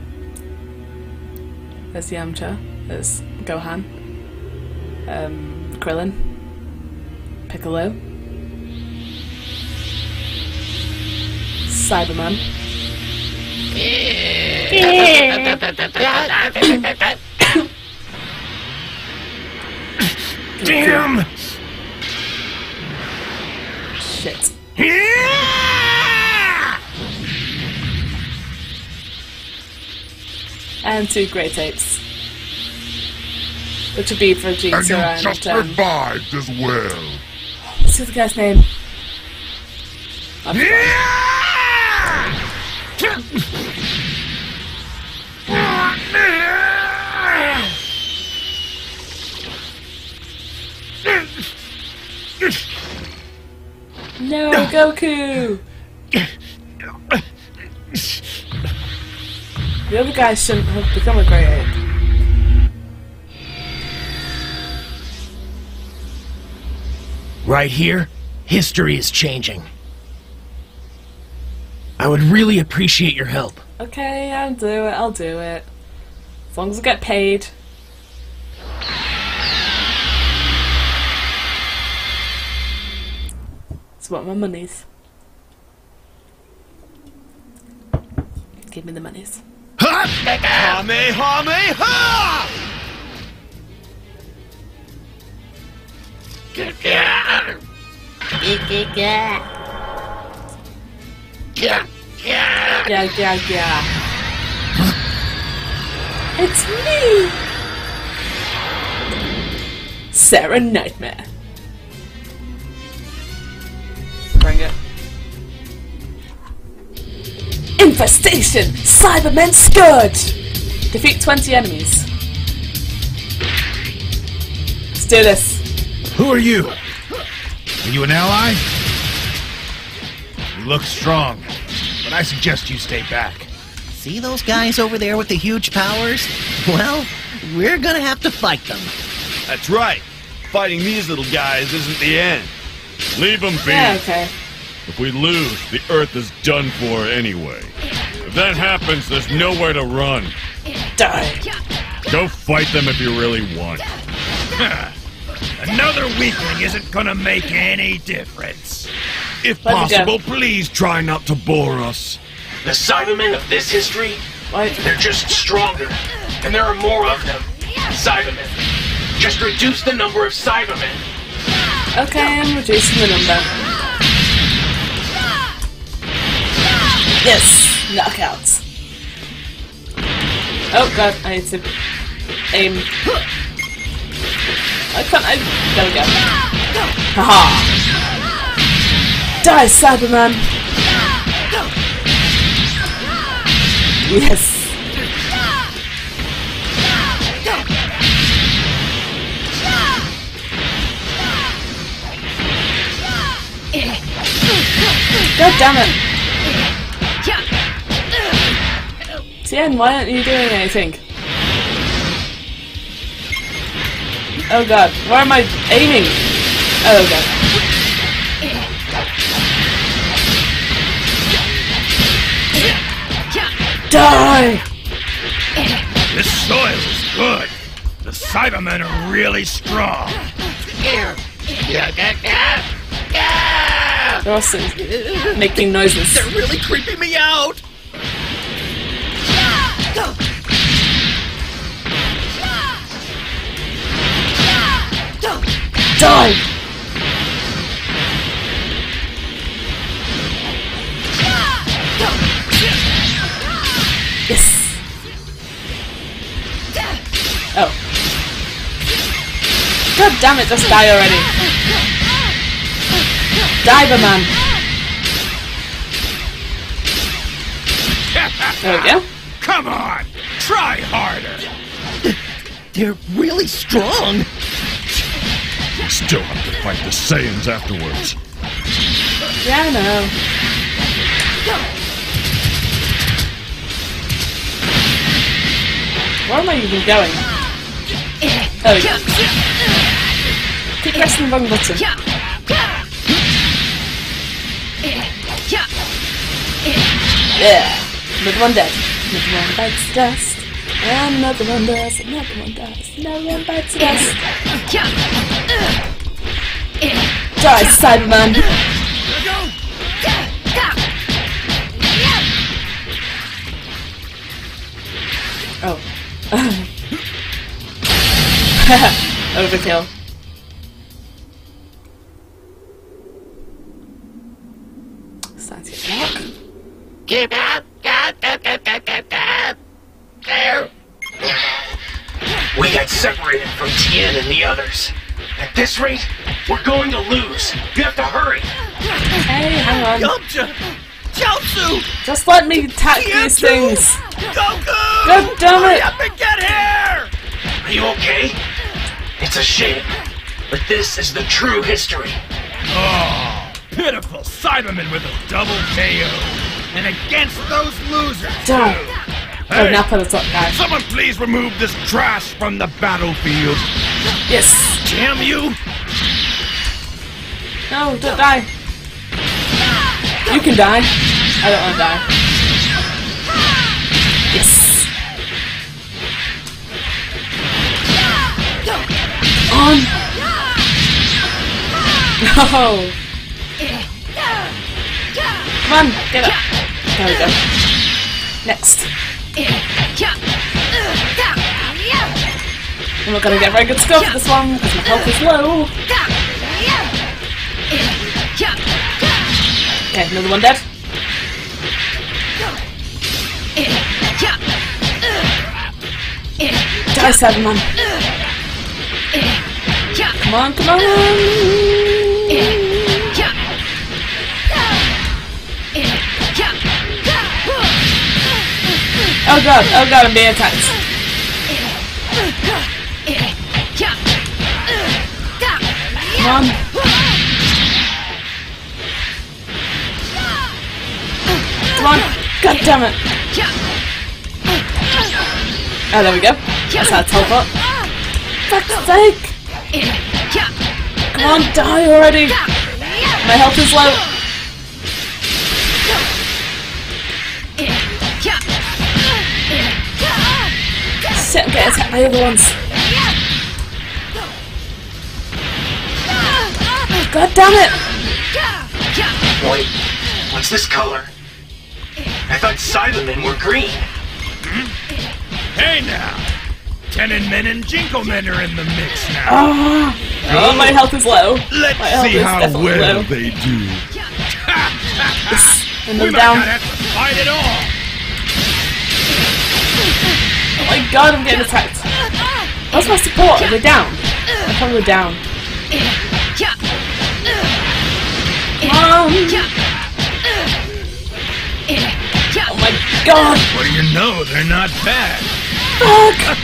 There's the armchair. There's Gohan. Um, Krillin. Piccolo. Cyberman. Yeah. Damn! Shit. Yeah! And two great apes. which would be for Jean and Sarah you just and revived as well. What's the guy's name? No, Goku! The other guy shouldn't have become a Great Ape. Right here, history is changing. I would really appreciate your help. Okay, I'll do it, I'll do it. As long as I get paid. That's what my money's. Give me the monies. Ha! Me, ha, me, ha! Get down! Get down! Yeah, yeah, yeah, yeah, yeah. It's me, Sarah Nightmare. Bring it. Infestation, Cyberman Scourge. Defeat twenty enemies. Let's do this. Who are you? Are you an ally? You look strong, but I suggest you stay back. See those guys over there with the huge powers? Well, we're gonna have to fight them. That's right. Fighting these little guys isn't the end. Leave them be. Yeah, okay. If we lose, the Earth is done for anyway. If that happens, there's nowhere to run. Die. Go fight them if you really want. Another weakling isn't gonna make any difference. If possible, please try not to bore us. The Cybermen of this history, what? They're just stronger, and there are more of them. Cybermen. Just reduce the number of Cybermen. Okay, I'm reducing the number. Yes, knockouts. Oh god, I need to aim. I can't, I... there we go. Haha. Die, Cyberman! Yes! God damn it! Tien, why aren't you doing anything? Oh god, why am I aiming? Oh god. Die! This soil is good. The Cybermen are really strong. They're also making noises. They're really creeping me out. Die! Yes! Oh. God damn it, just die already. Cyberman! There we go. Come on! Try harder! They're really strong! We still have to fight the Saiyans afterwards. Yeah, I know. Where am I even going? Oh, yeah. Keep pressing the wrong button. Yeah. Another one dead. Another one bites dust. Another one does. Another one does. Another one bites dust. Die, Cyberman. Oh. Overkill. Starting to get dark. Keep up! We got separated from Tien and the others. At this rate, we're going to lose. You have to hurry. Hey, hang on. Yamcha! Jiaosu! Just let me attack these things. Goku! God damn it! Hurry up and get here! Are you okay? It's a shame, but this is the true history. Oh, pitiful Cyberman with a double K O. And against those losers, damn. Too. Hey, oh, Nappa, that's up, guys. Someone please remove this trash from the battlefield. Yes. Damn you. No, don't die. You can die. I don't want to die. Yes. On. No. Come on, get up. There we go. Next. I'm not going to get very good score for this one because my health is low. Okay, another one dead. Die, Cyberman. Come on, come on. Oh god, oh god, I'm being attacked. Come on. Come on. God damn it. Oh, there we go. That's how to teleport. Fuck's sake. Come on, die already. My health is low. Shit, I'm getting attacked by other ones. God damn it! Wait, what's this color? I thought Cybermen were green. Hmm? Hey now! Tenenmen and Jinkomen are in the mix now. Oh, oh, my health is low. Let's my see how well low. They do. And we might down. Not have to fight at all. Oh my god, I'm getting attacked. What's my support? Are they down? They're probably down. Um. Oh my god! What do you know? They're not bad. Fuck!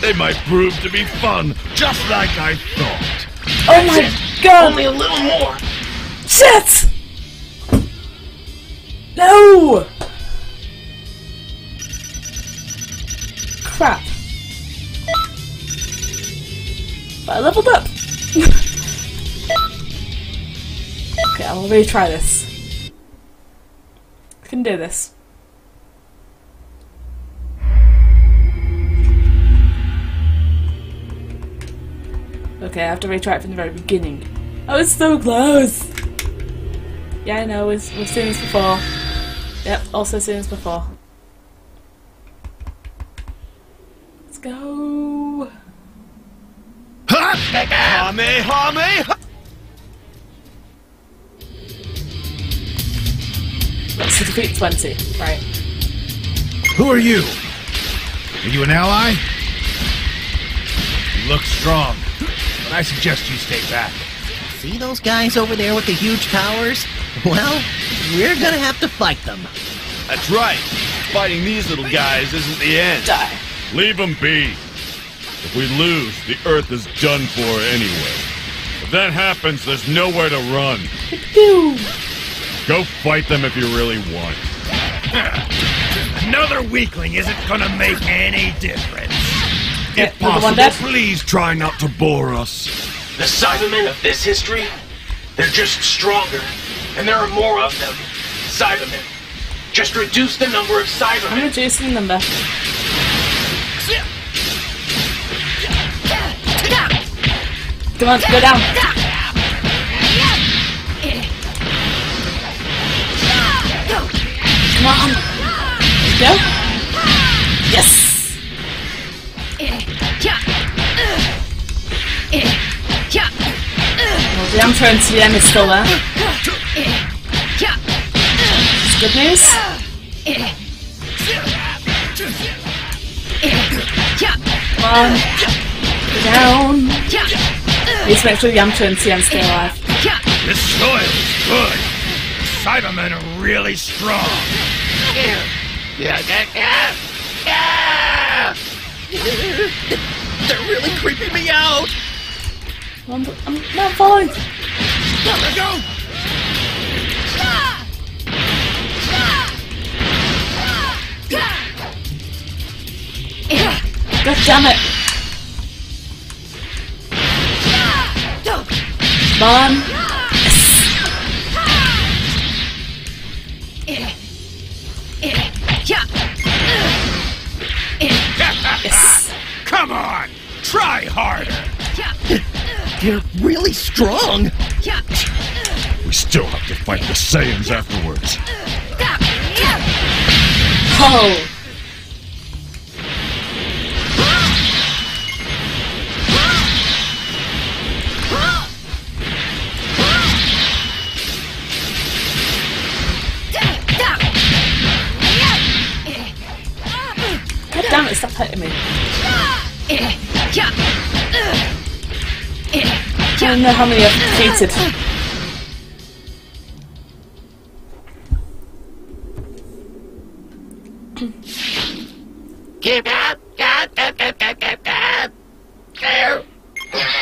They might prove to be fun, just like I thought. Oh my That's god! Only a little more. Shit! No! Crap. But I leveled up. Okay, I'll retry this. I can do this. Okay, I have to retry it from the very beginning. Oh, it's so close! Yeah, I know, we've, we've seen this before. Yep, also seen this before. Let's go! Hame, hame, hame. Let's defeat twenty, right. Who are you? Are you an ally? You look strong, but I suggest you stay back. See those guys over there with the huge towers? Well, we're gonna have to fight them. That's right. Fighting these little guys isn't the end. Die. Leave them be. If we lose, the Earth is done for anyway. If that happens, there's nowhere to run. Go fight them if you really want. Another weakling isn't gonna make any difference. Yeah, if possible, please try not to bore us. The Cybermen of this history, they're just stronger, and there are more of them. Cybermen. Just reduce the number of Cybermen. I'm reducing the number. Come on, go down. Come on. There we go. Yes. Well, the Emperor and T M is still there. That's good news. Come down, down. It's actually Yamcha and Saiyan stay alive. This soil is good. Cybermen are really strong. They're really creeping me out. I'm, I'm not falling. There we go. God damn it! Come on! Yes. Come on! Try harder! They're really strong! We still have to fight the Saiyans afterwards. Oh! Damn it, stop hurting me. I don't know how many I've defeated.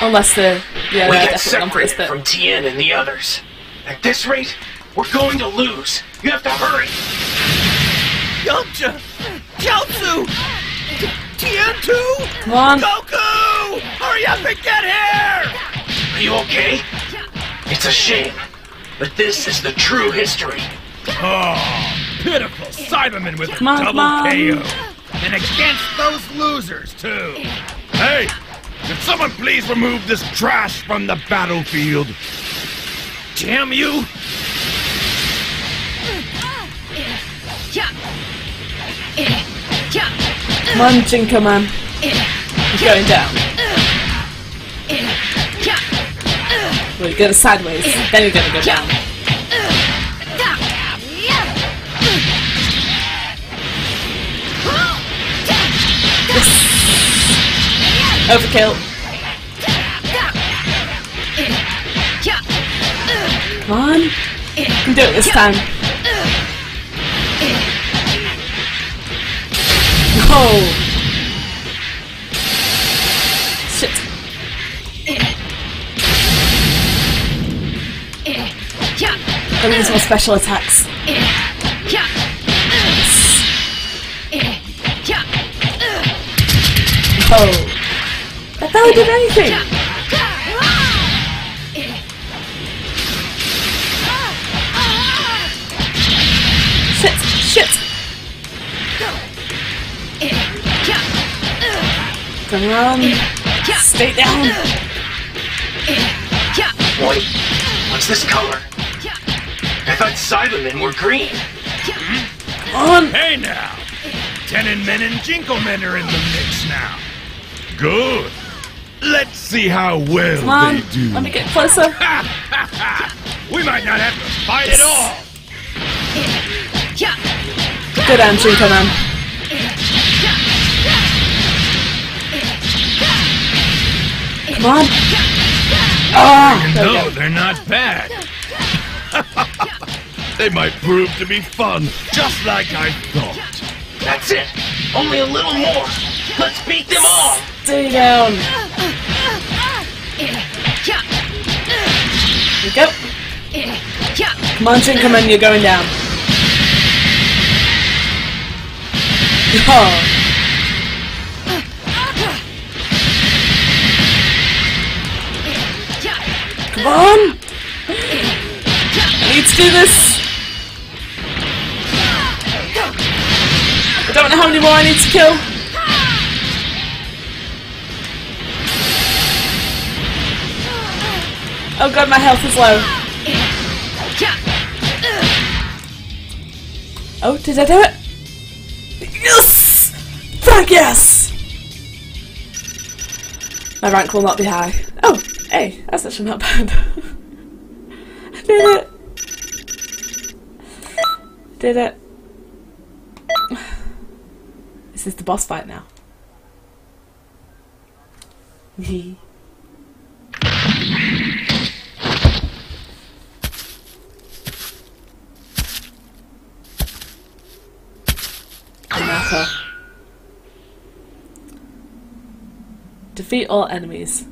Unless the yeah, we get separated from Tien and the others. At this rate, we're going to lose. You have to hurry. Yamcha! Jiaozu! Tien two! Come on! Goku! Hurry up and get here! Are you okay? It's a shame, but this is the true history. Oh, pitiful Cyberman with Come a on, double Mom. K O. And against those losers, too. Hey, could someone please remove this trash from the battlefield? Damn you! Come on, Jinko Man. He's going down. Well, you go sideways, then you're gonna go down. Yes. Overkill. Come on. You can do it this time. Oh! Shit. I'm gonna use more special attacks. Oh! That barely did anything! Shit! Shit! Come on. Stay down. Wait, what's this color? I thought Cybermen were green. Hmm? Come on. Hey now. Tenin Men and Jinko Men are in the mix now. Good. Let's see how well Come on. they do. Let me get closer. We might not have to fight at all. Good on, Jinko Man. Come on! Oh, no, they're not bad. They might prove to be fun, just like I thought. That's it. Only a little more. Let's beat them all. Stay down. Here we go. Come on, Jinkaman, you're going down. Oh. Come on! I need to do this! I don't know how many more I need to kill! Oh god, my health is low. Oh, did I do it? Yes! Fuck yes! My rank will not be high. Oh! Hey, that's actually not bad. I did it! Did it. This is the boss fight now. V. Nappa. Defeat all enemies.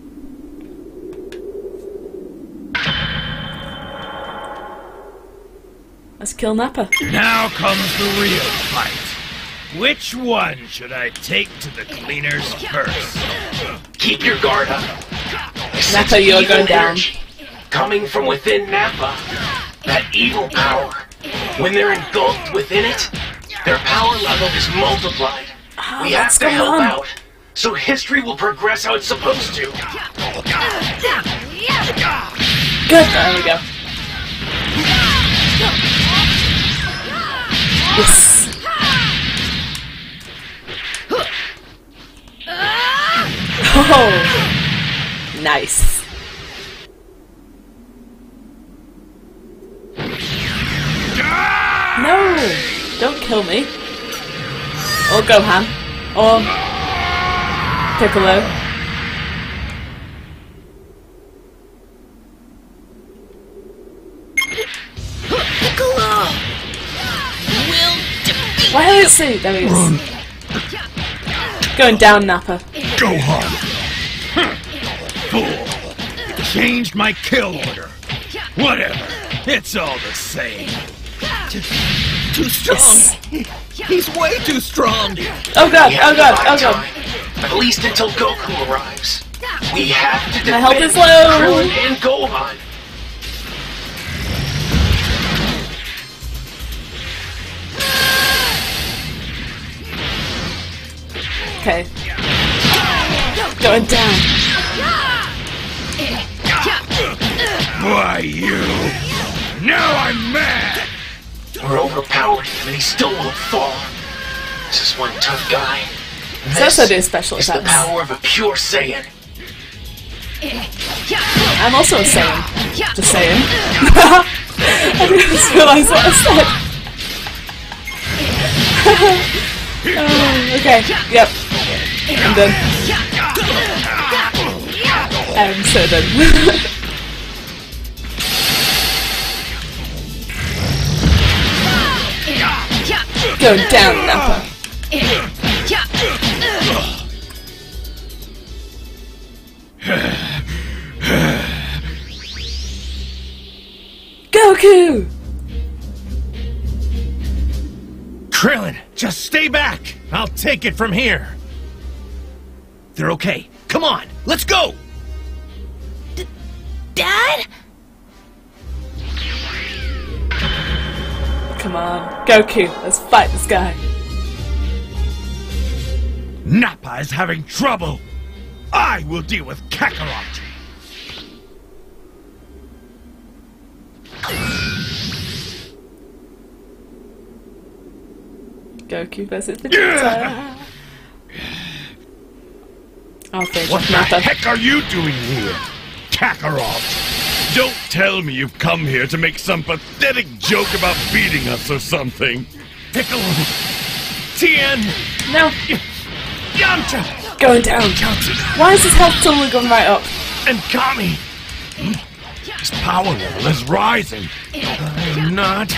Let's kill Nappa. Now comes the real fight. Which one should I take to the cleaners first? Keep your guard up. Nappa, you're going down. Coming from within Nappa, that evil power. When they're engulfed within it, their power level is multiplied. Oh, we have to help on. out, so history will progress how it's supposed to. Good. There we go. Yes. Oh, nice. No, don't kill me. Or Gohan. Or Piccolo. Piccolo. Where is he? There he is. Run. Going down, Nappa. Go hard. Fool. You changed my kill order. Whatever. It's all the same. Too, too strong. Yes. He's way too strong. Oh god, oh god, oh god. At least until Goku arrives. We have to defend. My health is low. Krillin and Gohan. Okay. Going down. Why you? Now I'm mad! We're overpowered him and he still won't fall. This is one tough guy. This also is, doing special is the power of a pure Saiyan. I'm also a Saiyan. Just saying. I didn't just realize what I said. Oh, okay, yep. I'm done. I'm so done. Go down, Nappa. Goku! Krillin, just stay back! I'll take it from here! They're okay. Come on, let's go! D- Dad? Come on, Goku, let's fight this guy. Nappa is having trouble! I will deal with Kakarot! Goku versus Vegeta. Oh, what the Nappa. heck are you doing here? Kakarot! Don't tell me you've come here to make some pathetic joke about beating us or something. Piccolo! Tien! No! Yamcha! Going down. Why is his health totally going right up? And Kami! His power level is rising. I'm not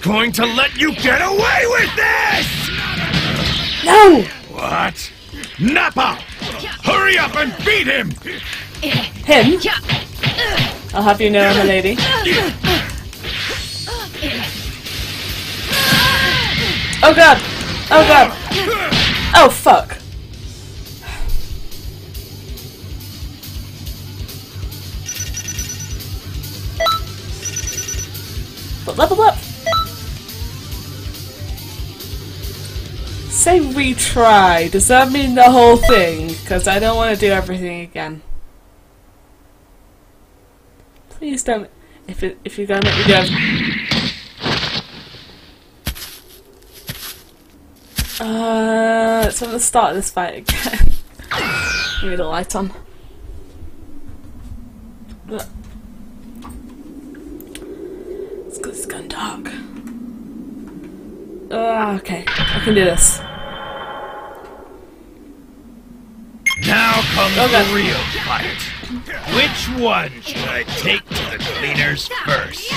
going to let you get away with this! No! What? Nappa! Hurry up and beat him! Him? I'll have you know I'm a lady. Oh god! Oh god! Oh fuck! But level up! Say retry. Does that mean the whole thing? Because I don't want to do everything again. Please don't. If it, if you're gonna let me go. Uh, let's have the start of this fight again. Give me the light on. It's because it's gone dark. Uh, okay, I can do this. Now Now comes okay. the real fight. Which one should I take to the cleaners first?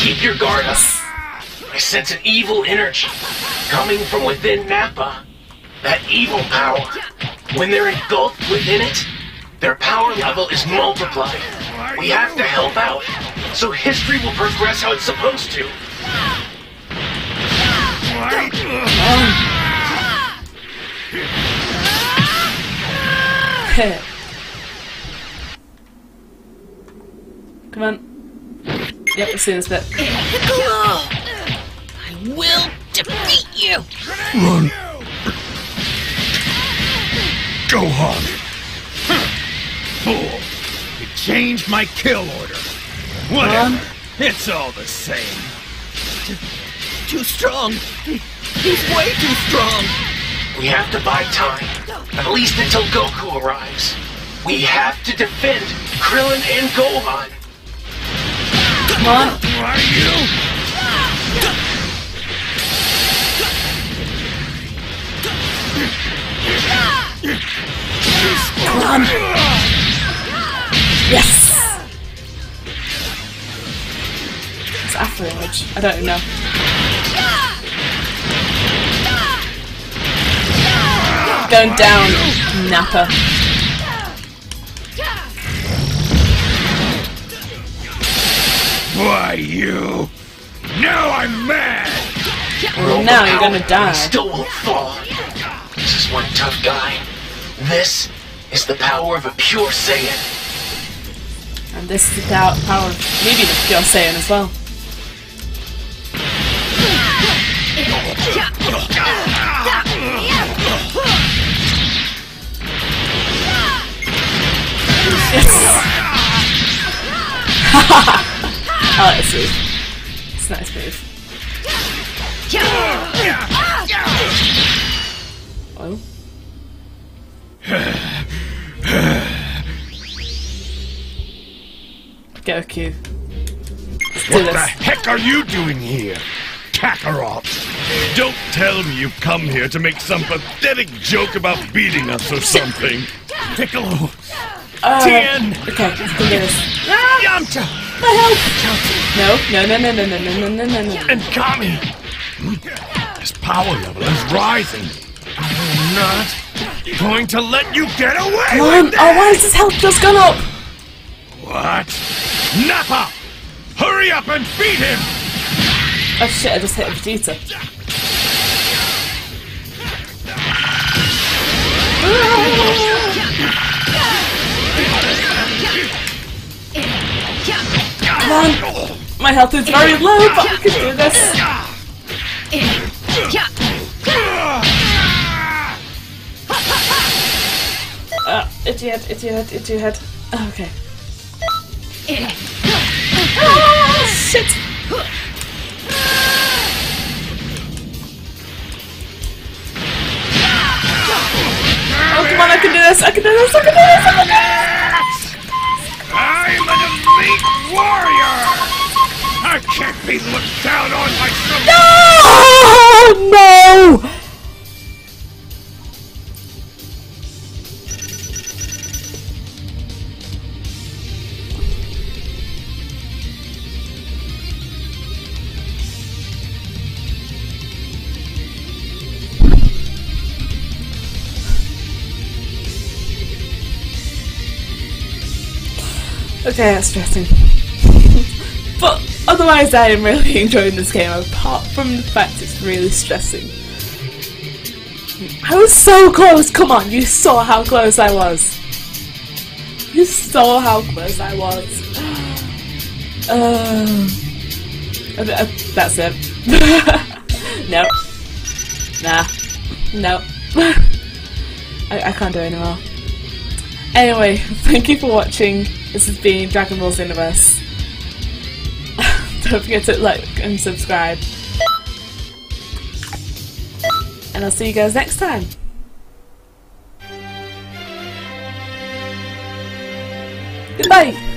Keep your guard up. I sense an evil energy coming from within Nappa. That evil power. When they're engulfed within it, their power level is multiplied. We have to help out, so history will progress how it's supposed to. Heh. Come on. Yep, let's do this bit. I will defeat you! Run! Go hard! Fool! You changed my kill order! Whatever! Um, it's all the same! Too, too strong! He's way too strong! We have to buy time, at least until Goku arrives. We have to defend Krillin and Gohan. Come on. Who are you? Come on. Yes. It's afterwards. I don't know. Going down, Nappa. Why you? Now I'm mad. Well, now you're gonna die. Still won't fall. This is one tough guy. This is the power of a pure Saiyan. And this is the power of maybe the pure Saiyan as well. Yes. Oh, that's sweet. It's a nice move. Oh. Goku. Let's do this. What the heck are you doing here, Kakarot? Don't tell me you've come here to make some pathetic joke about beating us or something. Piccolo. Uh, Tien! Okay, let's do this. Yamcha! My help! No, no, no, no, no, no, no, no, no, no. And Kami! His power level is rising. I'm not going to let you get away! Come on! Oh, why has his health just gone up? What? Nappa! Hurry up and beat him! Oh shit, I just hit Vegeta. Come on. My health is very low, but I can do this. Uh, itchy head, itchy head, itchy head. Oh, okay. Oh, shit! Oh, come on, I can do this, I can do this, I can do this, I can do this! I'm an elite warrior! I can't be looked down on by some- No! No! Okay, that's stressing. But otherwise I am really enjoying this game, apart from the fact it's really stressing. I was so close! Come on, you saw how close I was! You saw how close I was. Um, uh, that's it. No. Nah. No. I, I can't do it anymore. Anyway, thank you for watching. This has been Dragon Ball Xenoverse. Don't forget to like and subscribe. And I'll see you guys next time. Goodbye!